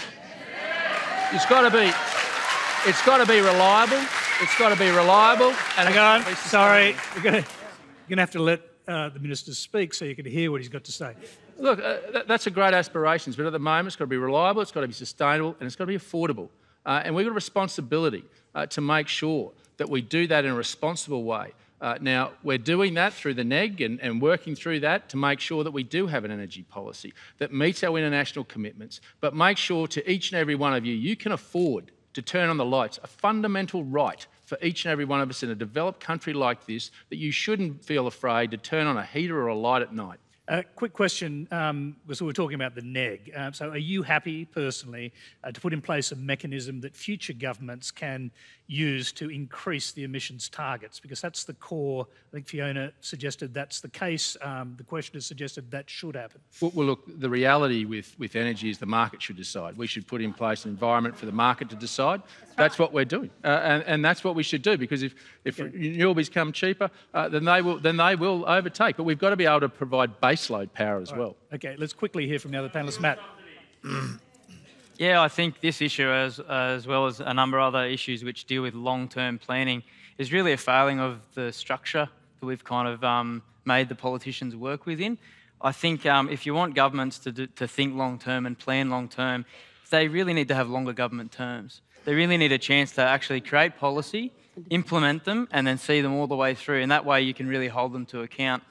it's got to be, it's got to be reliable. It's got to be reliable. And hang on, sorry, we're going to have to let uh, the minister speak so you can hear what he's got to say. Look, uh, that, that's a great aspirations, but at the moment it's got to be reliable, it's got to be sustainable, and it's got to be affordable. Uh, and we've got a responsibility uh, to make sure that we do that in a responsible way. Uh, now, we're doing that through the N E G and, and working through that to make sure that we do have an energy policy that meets our international commitments, but make sure to each and every one of you, you can afford to turn on the lights, a fundamental right for each and every one of us in a developed country like this, that you shouldn't feel afraid to turn on a heater or a light at night. A uh, quick question, um, so we're talking about the N E G. Uh, so are you happy, personally, uh, to put in place a mechanism that future governments can use to increase the emissions targets? Because that's the core, I think Fiona suggested that's the case. Um, the questioner suggested that should happen. Well, well, look, the reality with, with energy is the market should decide. We should put in place an environment for the market to decide. That's, right. that's what we're doing. Uh, and, and that's what we should do, because if, if yeah. renewables come cheaper, uh, then they will then they will overtake. But we've got to be able to provide basic baseload power as right. well. Okay, let's quickly hear from the other panellists. Matt. Yeah, I think this issue, as, uh, as well as a number of other issues which deal with long-term planning, is really a failing of the structure that we've kind of um, made the politicians work within. I think um, if you want governments to, do, to think long-term and plan long-term, they really need to have longer government terms. They really need a chance to actually create policy, implement them, and then see them all the way through. And that way you can really hold them to account.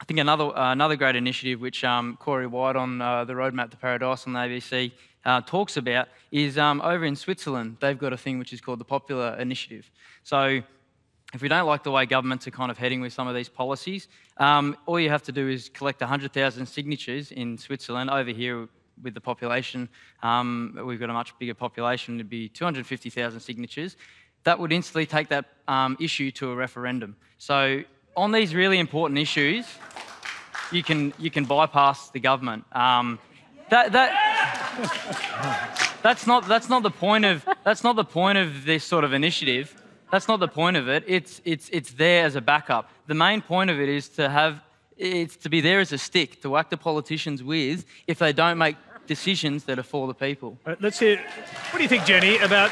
I think another uh, another great initiative which um, Corey White on uh, the Roadmap to Paradise on the A B C uh, talks about is um, over in Switzerland, they've got a thing which is called the Popular Initiative. So if we don't like the way governments are kind of heading with some of these policies, um, all you have to do is collect one hundred thousand signatures in Switzerland. Over here with the population, um, we've got a much bigger population, it'd be two hundred fifty thousand signatures. That would instantly take that um, issue to a referendum. So on these really important issues, you can you can bypass the government. Um, that that that's not that's not the point of that's not the point of this sort of initiative. That's not the point of it. It's it's it's there as a backup. The main point of it is to have it's to be there as a stick to whack the politicians with if they don't make decisions that are for the people. Right, let's hear. What do you think, Jenny? About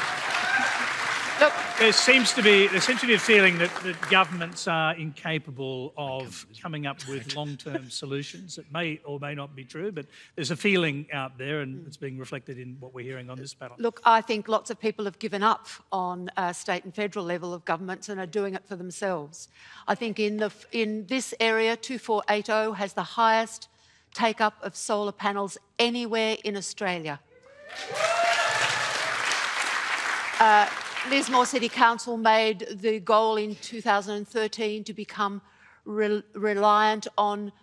Look, there seems to be there seems to be a feeling that, that governments are incapable of coming up with long-term solutions. It may or may not be true, but there's a feeling out there, and it's being reflected in what we're hearing on this panel. Look, I think lots of people have given up on uh, state and federal level of governments and are doing it for themselves. I think in the in this area, two four eight zero has the highest take-up of solar panels anywhere in Australia. Uh, Lismore City Council made the goal in two thousand thirteen to become re reliant on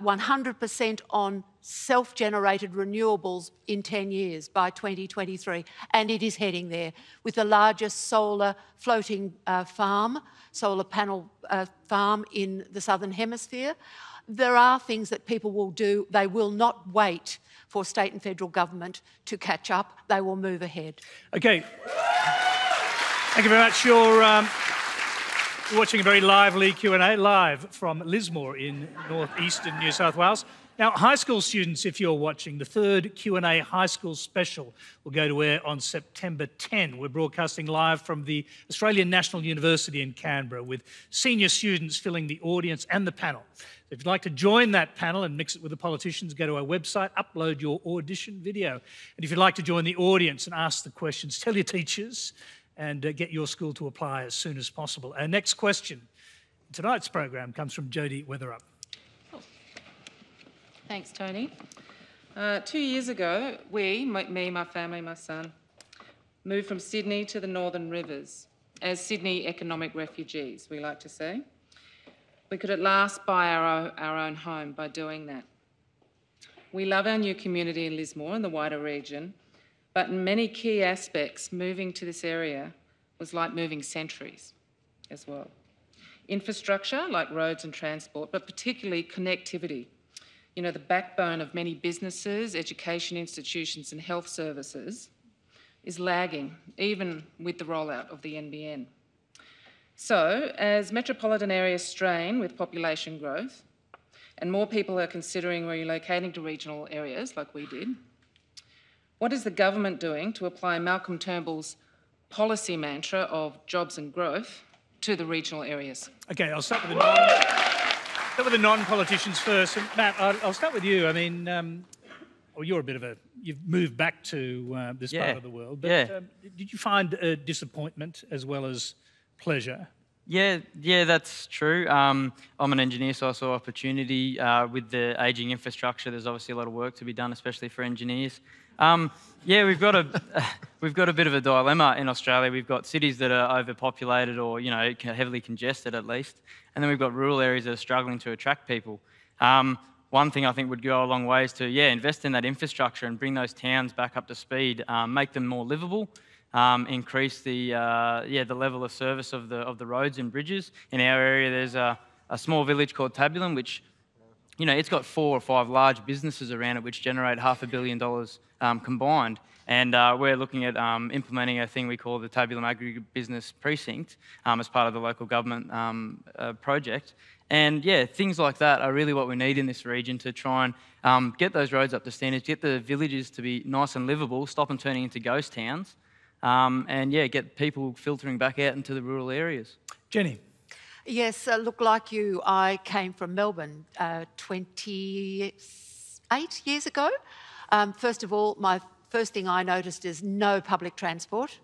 one hundred percent uh, on self-generated renewables in ten years by twenty twenty-three, and it is heading there with the largest solar floating uh, farm, solar panel uh, farm in the Southern Hemisphere. There are things that people will do. They will not wait for state and federal government to catch up. They will move ahead. Okay. Thank you very much. You're um, watching a very lively Q and A live from Lismore in northeastern New South Wales. Now, high school students, if you're watching, the third Q and A high school special will go to air on September tenth. We're broadcasting live from the Australian National University in Canberra with senior students filling the audience and the panel. If you'd like to join that panel and mix it with the politicians, go to our website, upload your audition video. And if you'd like to join the audience and ask the questions, tell your teachers and uh, get your school to apply as soon as possible. Our next question in tonight's program comes from Jodie Weatherup. Thanks, Tony. Uh, two years ago, we, my, me, my family, my son, moved from Sydney to the Northern Rivers as Sydney economic refugees, we like to say. We could at last buy our own, our own home by doing that. We love our new community in Lismore and the wider region, but in many key aspects, moving to this area was like moving centuries as well. Infrastructure, like roads and transport, but particularly connectivity. You know, the backbone of many businesses, education institutions and health services is lagging, even with the rollout of the N B N. So, as metropolitan areas strain with population growth and more people are considering relocating to regional areas like we did, what is the government doing to apply Malcolm Turnbull's policy mantra of jobs and growth to the regional areas? Okay, I'll start with the Start with the non-politicians first, and Matt, I'll start with you. I mean, um, well, you're a bit of a—you've moved back to uh, this yeah. part of the world, but yeah. um, did you find uh, disappointment as well as pleasure? Yeah, yeah, that's true. Um, I'm an engineer, so I saw opportunity uh, with the ageing infrastructure. There's obviously a lot of work to be done, especially for engineers. Um, yeah, we've got a we've got a bit of a dilemma in Australia. We've got cities that are overpopulated or you know heavily congested at least, and then we've got rural areas that are struggling to attract people. Um, one thing I think would go a long way is to yeah invest in that infrastructure and bring those towns back up to speed, um, make them more livable, um, increase the uh, yeah the level of service of the of the roads and bridges. In our area, there's a, a small village called Tabulum, which You know, it's got four or five large businesses around it which generate half a billion dollars um, combined. And uh, we're looking at um, implementing a thing we call the Tabulum Agribusiness Precinct um, as part of the local government um, uh, project. And yeah, things like that are really what we need in this region to try and um, get those roads up to standards, get the villages to be nice and livable, stop them turning into ghost towns, um, and yeah, get people filtering back out into the rural areas. Jenny. Yes, uh, look, like you, I came from Melbourne uh, twenty-eight years ago. Um, first of all, my first thing I noticed is no public transport,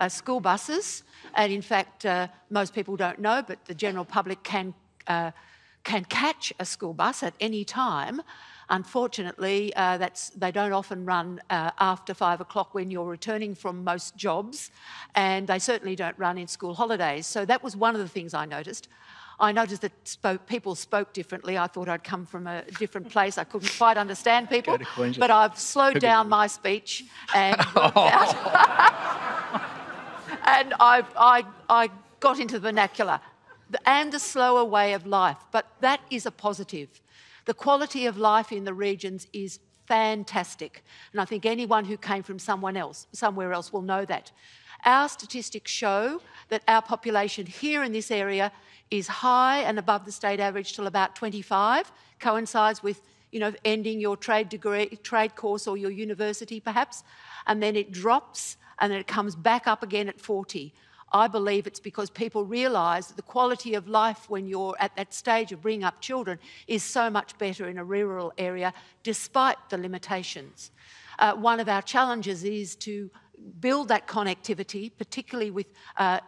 uh, school buses, and in fact, uh, most people don't know, but the general public can, uh, can catch a school bus at any time. Unfortunately, uh, that's, they don't often run uh, after five o'clock when you're returning from most jobs, and they certainly don't run in school holidays. So that was one of the things I noticed. I noticed that spoke, people spoke differently. I thought I'd come from a different place. I couldn't quite understand people, but I've slowed Could down my speech and worked out. And I, I, I got into the vernacular and the slower way of life, but that is a positive. The quality of life in the regions is fantastic. And I think anyone who came from someone else, somewhere else will know that. Our statistics show that our population here in this area is high and above the state average till about twenty-five, coincides with, you know, ending your trade degree, trade course or your university perhaps, and then it drops and then it comes back up again at forty. I believe it's because people realise that the quality of life when you're at that stage of bringing up children is so much better in a rural area, despite the limitations. Uh, one of our challenges is to build that connectivity, particularly with uh,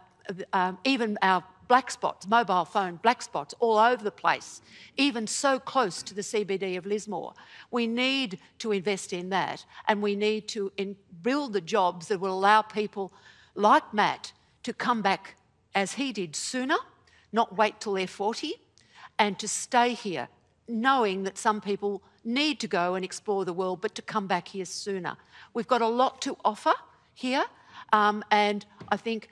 um, even our black spots, mobile phone black spots all over the place, even so close to the C B D of Lismore. We need to invest in that, and we need to in build the jobs that will allow people like Matt to come back as he did sooner, not wait till they're forty, and to stay here, knowing that some people need to go and explore the world, but to come back here sooner. We've got a lot to offer here, um, and I think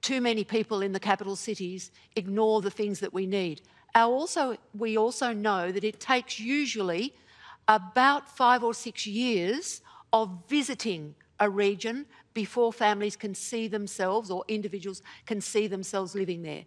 too many people in the capital cities ignore the things that we need. Our also, we also know that it takes usually about five or six years of visiting a region before families can see themselves, or individuals can see themselves living there.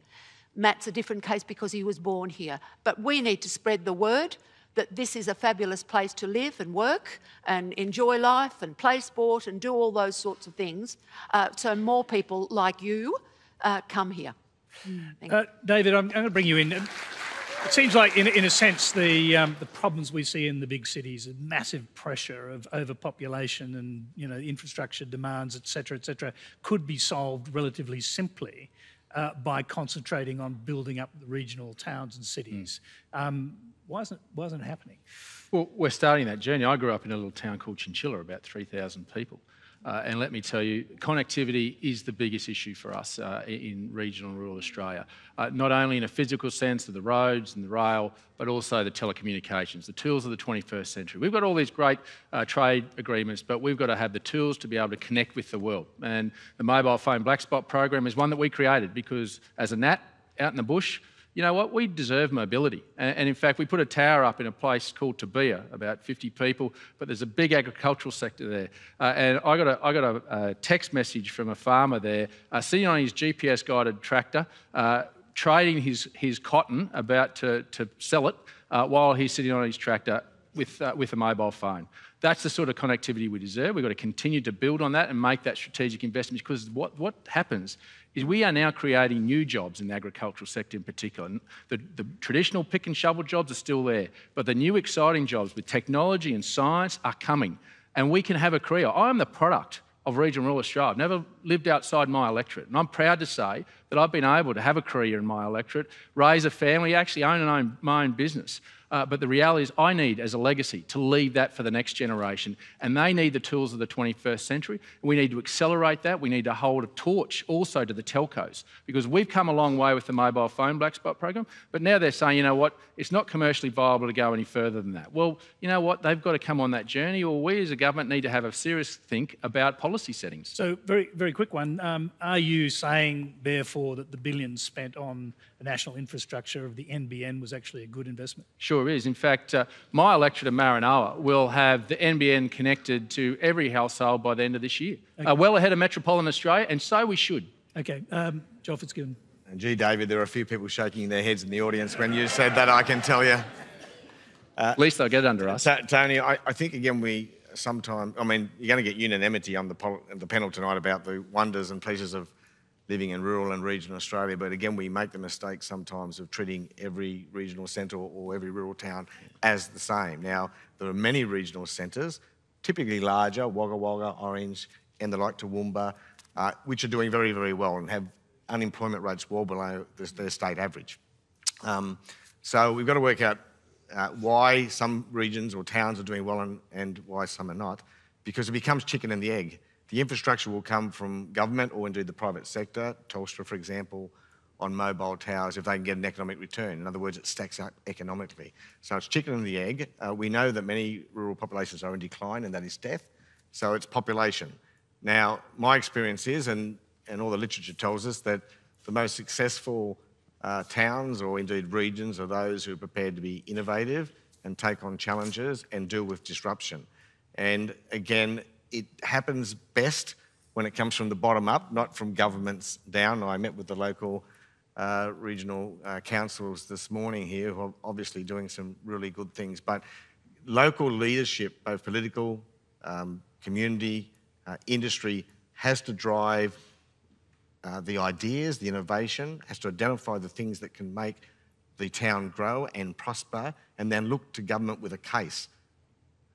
Matt's a different case because he was born here, but we need to spread the word that this is a fabulous place to live and work and enjoy life and play sport and do all those sorts of things, uh, so more people like you uh, come here. Mm, uh, David, I'm, I'm going to bring you in. It seems like, in, in a sense, the, um, the problems we see in the big cities, massive pressure of overpopulation and, you know, infrastructure demands, et cetera, et cetera, could be solved relatively simply uh, by concentrating on building up the regional towns and cities. Mm. Um, Why isn't, why isn't it happening? Well, we're starting that journey. I grew up in a little town called Chinchilla, about three thousand people. Uh, and let me tell you, connectivity is the biggest issue for us uh, in regional and rural Australia. Uh, not only in a physical sense of the roads and the rail, but also the telecommunications, the tools of the twenty-first century. We've got all these great uh, trade agreements, but we've got to have the tools to be able to connect with the world. And the mobile phone black spot program is one that we created because as a Nat out in the bush, you know what, we deserve mobility. And in fact, we put a tower up in a place called Tabia, about fifty people, but there's a big agricultural sector there. Uh, and I got, a, I got a, a text message from a farmer there, uh, sitting on his G P S-guided tractor, uh, trading his, his cotton, about to, to sell it, uh, while he's sitting on his tractor with, uh, with a mobile phone. That's the sort of connectivity we deserve. We've got to continue to build on that and make that strategic investment, because what, what happens is we are now creating new jobs in the agricultural sector in particular. And the, the traditional pick and shovel jobs are still there, but the new exciting jobs with technology and science are coming, and we can have a career. I'm the product of regional rural Australia. I've never lived outside my electorate, and I'm proud to say that I've been able to have a career in my electorate, raise a family, actually own and own my own business. Uh, but the reality is I need, as a legacy, to leave that for the next generation, and they need the tools of the twenty-first century. We need to accelerate that. We need to hold a torch also to the telcos, because we've come a long way with the mobile phone black spot program, but now they're saying, you know what, it's not commercially viable to go any further than that. Well, you know what, they've got to come on that journey, or we as a government need to have a serious think about policy settings. So, very, very quick one. Um, are you saying, therefore, that the billions spent on the national infrastructure of the N B N was actually a good investment? Sure. Sure is. In fact, uh, my electorate of Maranoa will have the N B N connected to every household by the end of this year. Okay. Uh, well ahead of metropolitan Australia, and so we should. OK. Um, Joel Fitzgibbon. And gee, David, there are a few people shaking their heads in the audience when you said that, I can tell you. Uh, At least they'll get under us. Tony, I, I think, again, we sometimes... I mean, you're going to get unanimity on the, the panel tonight about the wonders and pleasures of living in rural and regional Australia, but again, we make the mistake sometimes of treating every regional centre or every rural town as the same. Now, there are many regional centres, typically larger, Wagga Wagga, Orange, and the like, Toowoomba, uh, which are doing very, very well and have unemployment rates well below the, their state average. Um, so we've got to work out uh, why some regions or towns are doing well and, and why some are not, because it becomes chicken and the egg. The infrastructure will come from government or indeed the private sector, Telstra, for example, on mobile towers, if they can get an economic return. In other words, it stacks up economically. So it's chicken and the egg. Uh, we know that many rural populations are in decline, and that is death. So it's population. Now, my experience is, and, and all the literature tells us, that the most successful uh, towns or indeed regions are those who are prepared to be innovative and take on challenges and deal with disruption. And again, it happens best when it comes from the bottom up, not from governments down. I met with the local uh, regional uh, councils this morning here, who are obviously doing some really good things. But local leadership, both political, um, community, uh, industry, has to drive uh, the ideas, the innovation, has to identify the things that can make the town grow and prosper, and then look to government with a case,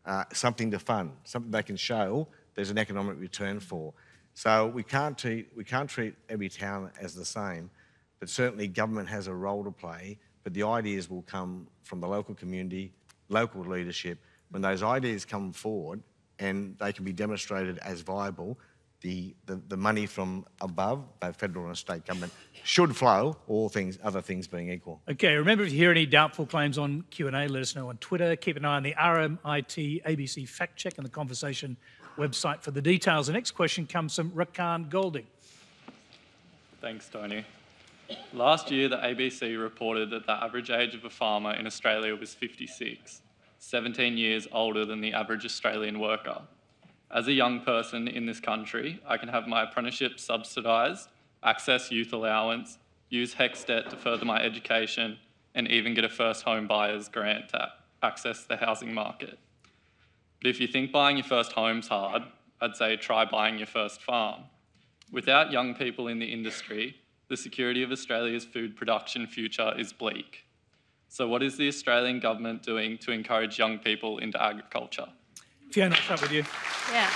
uh, something to fund, something they can show there's an economic return for. So we can't, treat, we can't treat every town as the same, but certainly government has a role to play, but the ideas will come from the local community, local leadership. When those ideas come forward and they can be demonstrated as viable, The, the, the money from above, both federal and state government, should flow, all things, other things being equal. Okay, remember, if you hear any doubtful claims on Q and A, let us know on Twitter. Keep an eye on the R M I T A B C Fact Check and the Conversation website for the details. The next question comes from Rakan Golding. Thanks, Tony. Last year, the A B C reported that the average age of a farmer in Australia was fifty-six, seventeen years older than the average Australian worker. As a young person in this country, I can have my apprenticeship subsidised, access youth allowance, use HECS debt to further my education, and even get a first home buyer's grant to access the housing market. But if you think buying your first home's hard, I'd say try buying your first farm. Without young people in the industry, the security of Australia's food production future is bleak. So what is the Australian government doing to encourage young people into agriculture? Fiona, I'll start with you. Yeah.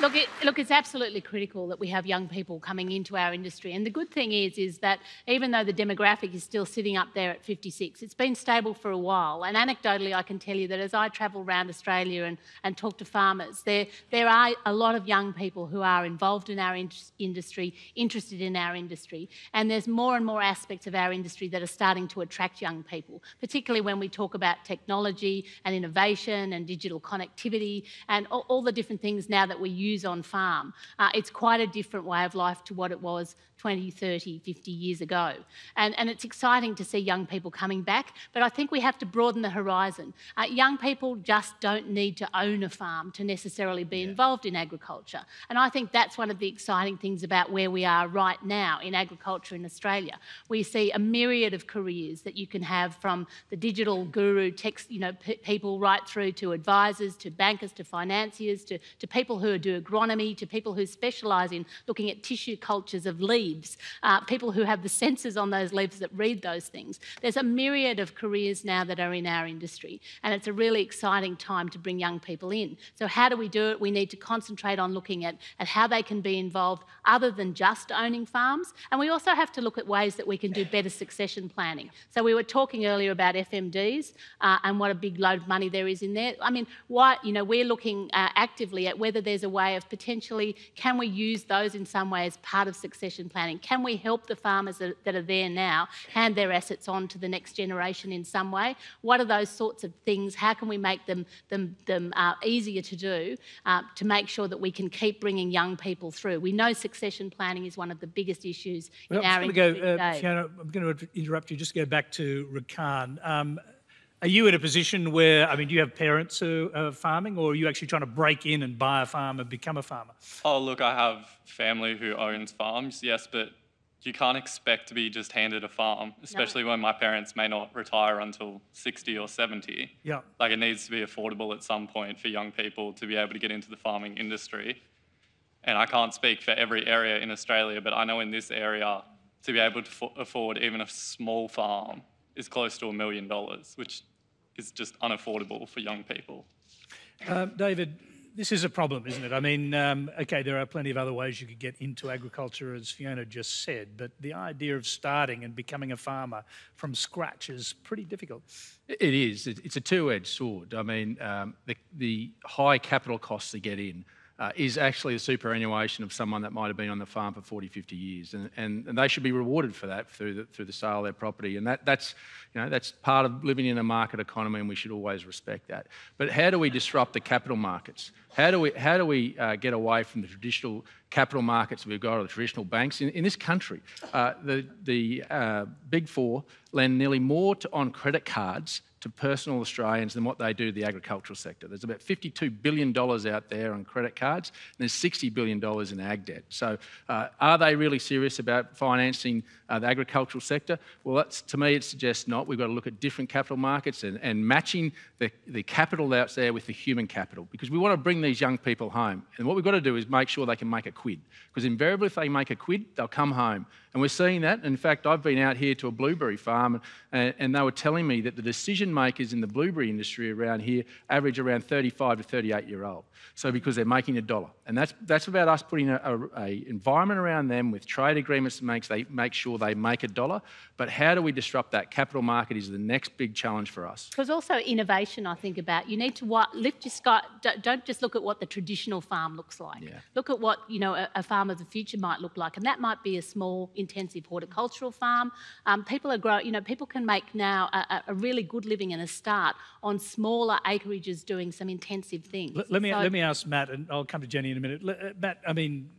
Look, it, look, it's absolutely critical that we have young people coming into our industry. And the good thing is, is that even though the demographic is still sitting up there at fifty-six, it's been stable for a while. And anecdotally, I can tell you that as I travel around Australia and, and talk to farmers, there, there are a lot of young people who are involved in our in industry, interested in our industry. And there's more and more aspects of our industry that are starting to attract young people, particularly when we talk about technology and innovation and digital connectivity and all, all the different things now that we use Use on farm. Uh, it's quite a different way of life to what it was twenty, thirty, fifty years ago. And, and it's exciting to see young people coming back, but I think we have to broaden the horizon. Uh, young people just don't need to own a farm to necessarily be yeah. involved in agriculture. And I think that's one of the exciting things about where we are right now in agriculture in Australia. We see a myriad of careers that you can have, from the digital guru tech, you know, p people right through to advisors, to bankers, to financiers, to, to people who are doing agronomy, to people who specialise in looking at tissue cultures of leaves, uh, people who have the sensors on those leaves that read those things. There's a myriad of careers now that are in our industry, and it's a really exciting time to bring young people in. So how do we do it? We need to concentrate on looking at, at how they can be involved other than just owning farms, and we also have to look at ways that we can do better succession planning. So we were talking earlier about F M Ds uh, and what a big load of money there is in there. I mean, why, you know, we're looking uh, actively at whether there's a way way of potentially, can we use those in some way as part of succession planning? Can we help the farmers that, that are there now hand their assets on to the next generation in some way? What are those sorts of things? How can we make them, them, them uh, easier to do uh, to make sure that we can keep bringing young people through? We know succession planning is one of the biggest issues well, in I'm our industry go, uh, today. Fiona, I'm going to interrupt you just to go back to Rakan. Um, Are you in a position where, I mean, do you have parents who are farming, or are you actually trying to break in and buy a farm and become a farmer? Oh, look, I have family who owns farms, yes, but you can't expect to be just handed a farm, especially no. when my parents may not retire until sixty or seventy. Yeah. Like, it needs to be affordable at some point for young people to be able to get into the farming industry. And I can't speak for every area in Australia, but I know in this area, to be able to afford even a small farm is close to a million dollars, which is just unaffordable for young people. Uh, David, this is a problem, isn't it? I mean, um, okay, there are plenty of other ways you could get into agriculture, as Fiona just said, but the idea of starting and becoming a farmer from scratch is pretty difficult. It is. It's a two-edged sword. I mean, um, the, the high capital costs to get in uh, is actually the superannuation of someone that might have been on the farm for forty, fifty years, and, and, and they should be rewarded for that through the, through the sale of their property. And that, that's, you know, that's part of living in a market economy, and we should always respect that. But how do we disrupt the capital markets? How do we, how do we uh, get away from the traditional capital markets we've got, or the traditional banks? In, in this country, uh, the, the uh, big four lend nearly more to, on credit cards to personal Australians than what they do to the agricultural sector. There's about fifty-two billion dollars out there on credit cards, and there's sixty billion dollars in ag debt. So uh, are they really serious about financing uh, the agricultural sector? Well, that's, to me, it suggests not. We've got to look at different capital markets and, and matching the, the capital that's there with the human capital, because we want to bring these young people home. And what we've got to do is make sure they can make a quid, because invariably if they make a quid, they'll come home. And we're seeing that. In fact, I've been out here to a blueberry farm and, and they were telling me that the decision makers in the blueberry industry around here average around thirty-five to thirty-eight year old. So because they're making a dollar. And that's, that's about us putting a, a, a environment around them with trade agreements that makes they make sure they make a dollar. But how do we disrupt that capital market is the next big challenge for us. Because also innovation, I think about, you need to what, lift your sky, don't just look at what the traditional farm looks like. Yeah. Look at what, you know, a, a farm of the future might look like. And that might be a small intensive horticultural farm. Um, people are growing, you know, people can make now a, a really good living and a start on smaller acreages doing some intensive things. Let, let, me, so, let me ask Matt, and I'll come to Jenny in a minute. Let, uh, Matt, I mean,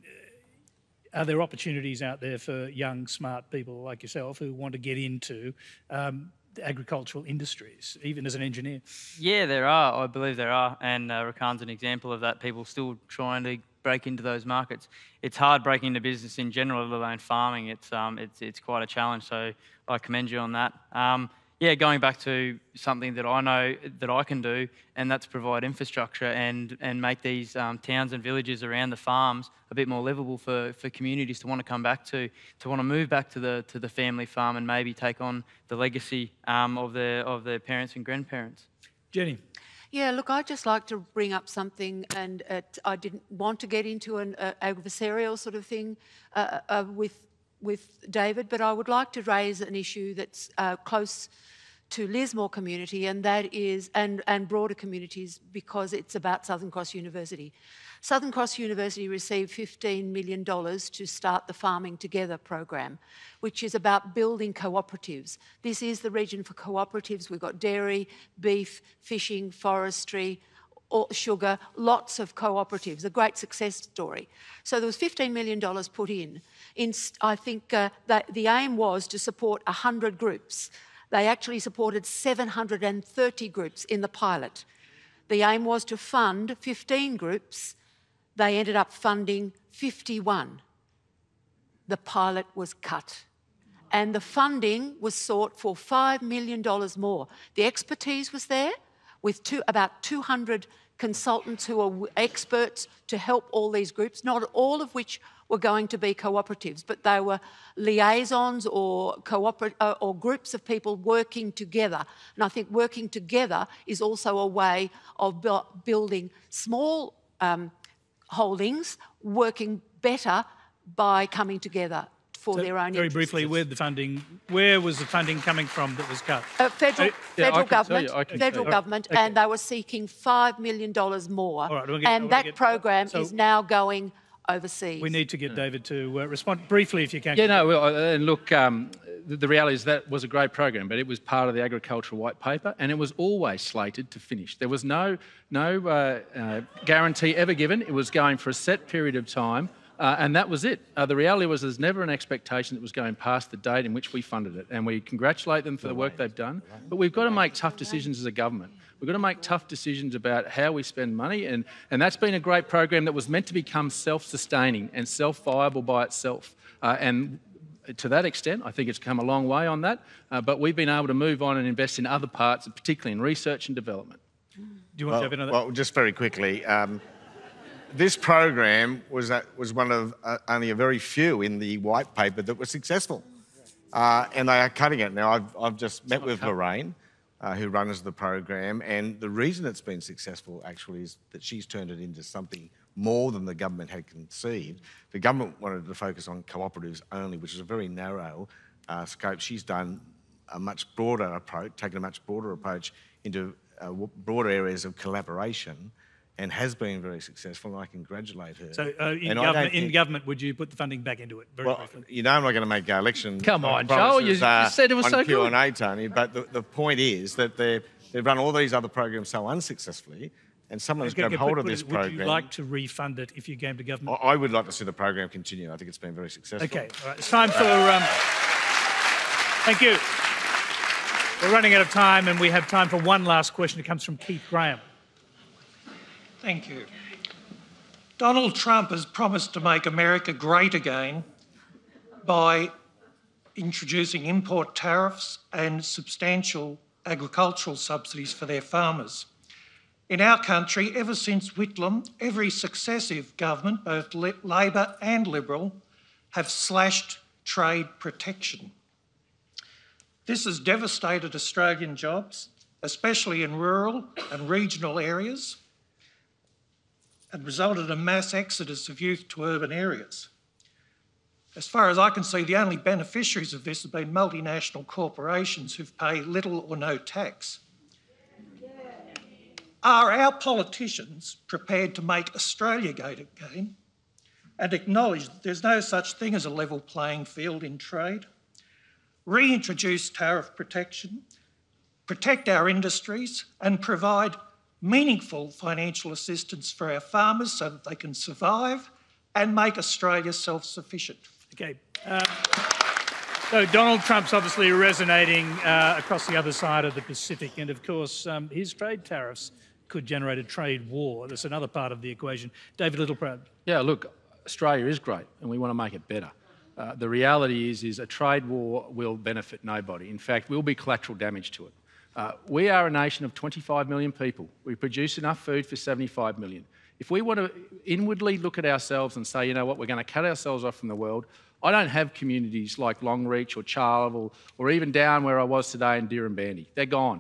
are there opportunities out there for young, smart people like yourself who want to get into um, the agricultural industries, even as an engineer? Yeah, there are. I believe there are. And uh, Rakan's an example of that. People still trying to break into those markets. It's hard breaking into business in general, let alone farming. It's um, it's it's quite a challenge. So I commend you on that. Um, yeah, going back to something that I know that I can do, and that's provide infrastructure and and make these um, towns and villages around the farms a bit more livable for for communities to want to come back to, to want to move back to the to the family farm and maybe take on the legacy um, of their of their parents and grandparents. Jenny. Yeah, look, I'd just like to bring up something, and uh, I didn't want to get into an uh, adversarial sort of thing uh, uh, with with David, but I would like to raise an issue that's uh, close to Lismore community, and that is, and, and broader communities, because it's about Southern Cross University. Southern Cross University received fifteen million dollars to start the Farming Together program, which is about building cooperatives. This is the region for cooperatives. We've got dairy, beef, fishing, forestry, sugar, lots of cooperatives, a great success story. So there was fifteen million dollars put in. in I think uh, that the aim was to support one hundred groups. They actually supported seven hundred thirty groups in the pilot. The aim was to fund fifteen groups. They ended up funding fifty-one. The pilot was cut. And the funding was sought for five million dollars more. The expertise was there with two, about two hundred consultants who are experts to help all these groups, not all of which were going to be cooperatives, but they were liaisons or, cooper uh, or groups of people working together. And I think working together is also a way of bu building small um, holdings, working better by coming together for so their own very interests. Briefly, where the funding, where was the funding coming from that was cut? Uh, federal uh, yeah, federal government, you, federal government, right, okay. And they were seeking five million dollars more. Right, get, and that get, program so is now going overseas. We need to get David to uh, respond briefly if you can. Yeah, no, well, uh, look, um, the, the reality is that was a great program, but it was part of the agricultural white paper and it was always slated to finish. There was no, no uh, uh, guarantee ever given. It was going for a set period of time. Uh, and that was it. Uh, the reality was there's never an expectation that was going past the date in which we funded it. And we congratulate them for the work they've done. But we've got to make tough decisions as a government. We've got to make tough decisions about how we spend money. And, and that's been a great program that was meant to become self-sustaining and self-viable by itself. Uh, and to that extent, I think it's come a long way on that. Uh, but we've been able to move on and invest in other parts, particularly in research and development. Do you want well, to jump in on that? Well, just very quickly. Um, This program was uh, was one of uh, only a very few in the white paper that was successful, uh, and they are cutting it now. I've I've just met with Lorraine, uh, who runs the program, and the reason it's been successful actually is that she's turned it into something more than the government had conceived. The government wanted to focus on cooperatives only, which is a very narrow uh, scope. She's done a much broader approach, taken a much broader approach into uh, broader areas of collaboration. And has been very successful, and I congratulate her. So, uh, in, government, in think... government, would you put the funding back into it? Very well, often? You know, I'm not going to make our election. Come on, Joel, you, uh, you said it was on so Q and A, good. Tony, but the, the point is that they've run all these other programs so unsuccessfully, and someone's grabbed hold of this program. Would you like to refund it if you came to government? I would like to see the program continue. I think it's been very successful. Okay, all right. It's time for. Um... Thank you. We're running out of time, and we have time for one last question. It comes from Keith Graham. Thank you. Donald Trump has promised to make America great again by introducing import tariffs and substantial agricultural subsidies for their farmers. In our country, ever since Whitlam, every successive government, both Labor and Liberal, have slashed trade protection. This has devastated Australian jobs, especially in rural and regional areas, and resulted in mass exodus of youth to urban areas. As far as I can see, the only beneficiaries of this have been multinational corporations who pay little or no tax. Are our politicians prepared to make Australia great again and acknowledge that there's no such thing as a level playing field in trade, reintroduce tariff protection, protect our industries and provide meaningful financial assistance for our farmers so that they can survive and make Australia self-sufficient? Okay. Uh, so Donald Trump's obviously resonating uh, across the other side of the Pacific, and of course um, his trade tariffs could generate a trade war. That's another part of the equation. David Littleproud. Yeah, look, Australia is great and we want to make it better. Uh, the reality is, is a trade war will benefit nobody. In fact, we'll be collateral damage to it. Uh, we are a nation of twenty-five million people. We produce enough food for seventy-five million. If we want to inwardly look at ourselves and say, you know what, we're going to cut ourselves off from the world, I don't have communities like Longreach or Charleville or even down where I was today in Dirranbandy. They're gone.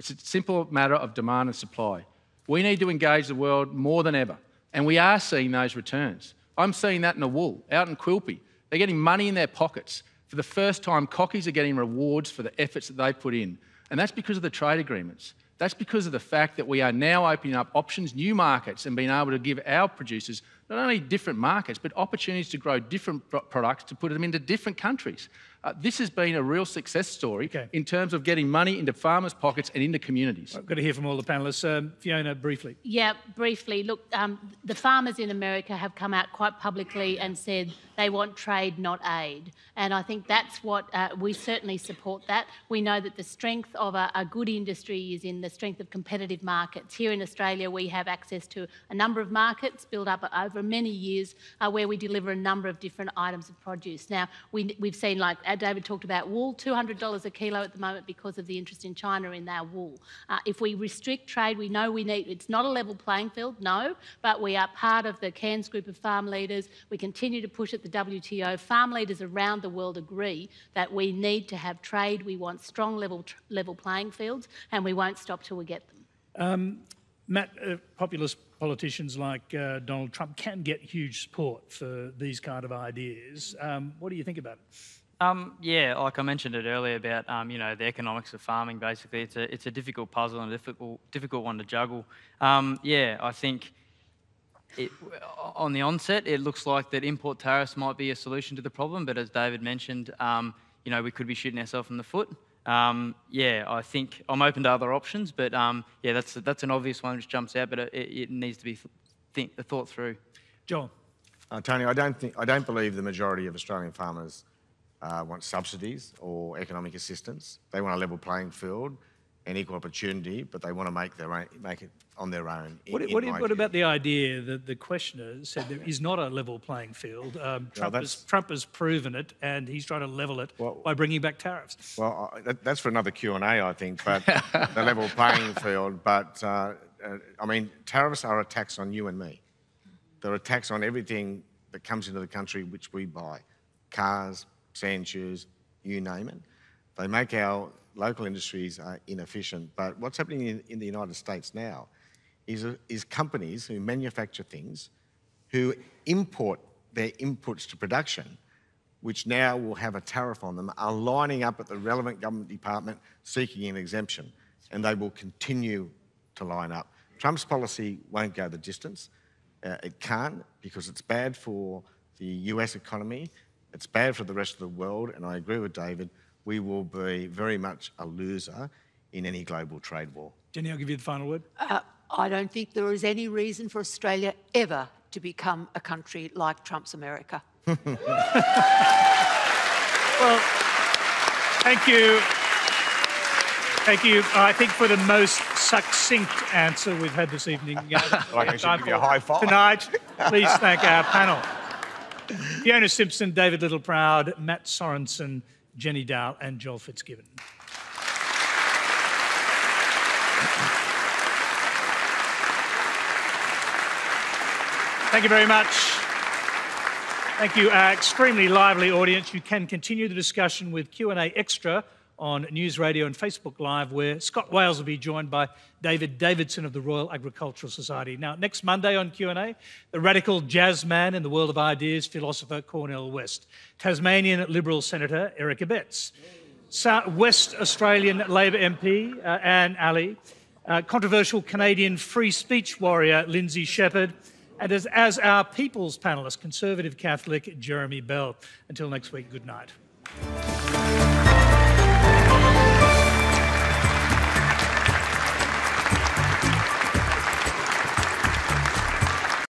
It's a simple matter of demand and supply. We need to engage the world more than ever, and we are seeing those returns. I'm seeing that in the wool, out in Quilpie. They're getting money in their pockets. For the first time, cockies are getting rewards for the efforts that they put in, and that's because of the trade agreements. That's because of the fact that we are now opening up options, new markets, and being able to give our producers not only different markets, but opportunities to grow different products, to put them into different countries. Uh, this has been a real success story okay. in terms of getting money into farmers' pockets and into communities. I've got to hear from all the panellists. Um, Fiona, briefly. Yeah, briefly. Look, um, the farmers in America have come out quite publicly and said they want trade, not aid. And I think that's what uh, we certainly support that. We know that the strength of a, a good industry is in the strength of competitive markets. Here in Australia, we have access to a number of markets built up over many years uh, where we deliver a number of different items of produce. Now, we, we've seen, like David talked about, wool, two hundred dollars a kilo at the moment because of the interest in China in our wool. Uh, if we restrict trade, we know we need, it's not a level playing field, no, but we are part of the Cairns group of farm leaders. We continue to push at the W T O. Farm leaders around the world agree that we need to have trade. We want strong level, level playing fields, and we won't stop till we get them. Um, Matt, uh, populist politicians like uh, Donald Trump can get huge support for these kind of ideas. Um, what do you think about it? Um, yeah, like I mentioned it earlier about um, you know, the economics of farming. Basically, it's a it's a difficult puzzle and a difficult difficult one to juggle. Um, yeah, I think it, on the onset it looks like that import tariffs might be a solution to the problem, but as David mentioned, um, you know, we could be shooting ourselves in the foot. Um, yeah, I think I'm open to other options, but um, yeah, that's that's an obvious one which jumps out, but it, it needs to be th think, thought through. Joel, uh, Tony, I don't think I don't believe the majority of Australian farmers uh, want subsidies or economic assistance. They want a level playing field and equal opportunity, but they want to make their own, make it on their own. What, in, what, in what about the idea that the questioners said there is not a level playing field? Um, Trump, well, has, Trump has proven it, and he's trying to level it well, by bringing back tariffs. Well, I, that, that's for another Q and A, I think, but the level playing field. But, uh, uh, I mean, tariffs are a tax on you and me. They're a tax on everything that comes into the country which we buy. Cars, sand shoes, you name it. They make our local industries are inefficient, but what's happening in, in the United States now is, uh, is companies who manufacture things, who import their inputs to production, which now will have a tariff on them, are lining up at the relevant government department seeking an exemption, and they will continue to line up. Trump's policy won't go the distance. Uh, it can't, because it's bad for the U S economy, it's bad for the rest of the world, and I agree with David, we will be very much a loser in any global trade war. Jenny, I'll give you the final word. Uh, I don't think there is any reason for Australia ever to become a country like Trump's America. Well, thank you. Thank you. I think for the most succinct answer we've had this evening. Uh, like I should give you a high five. Tonight, please thank our panel. Fiona Simson, David Littleproud, Matt Sorensen, Jenny Dowell and Joel Fitzgibbon. Thank you very much. Thank you, our extremely lively audience. You can continue the discussion with Q and A Extra on News Radio and Facebook Live, where Scott Wales will be joined by David Davidson of the Royal Agricultural Society. Now, next Monday on Q and A, the radical jazz man in the world of ideas, philosopher Cornel West, Tasmanian Liberal Senator Eric Abetz, West Australian Labor M P uh, Anne Alley, uh, controversial Canadian free speech warrior Lindsay Shepherd, and as, as our People's panellist, Conservative Catholic Jeremy Bell. Until next week, good night.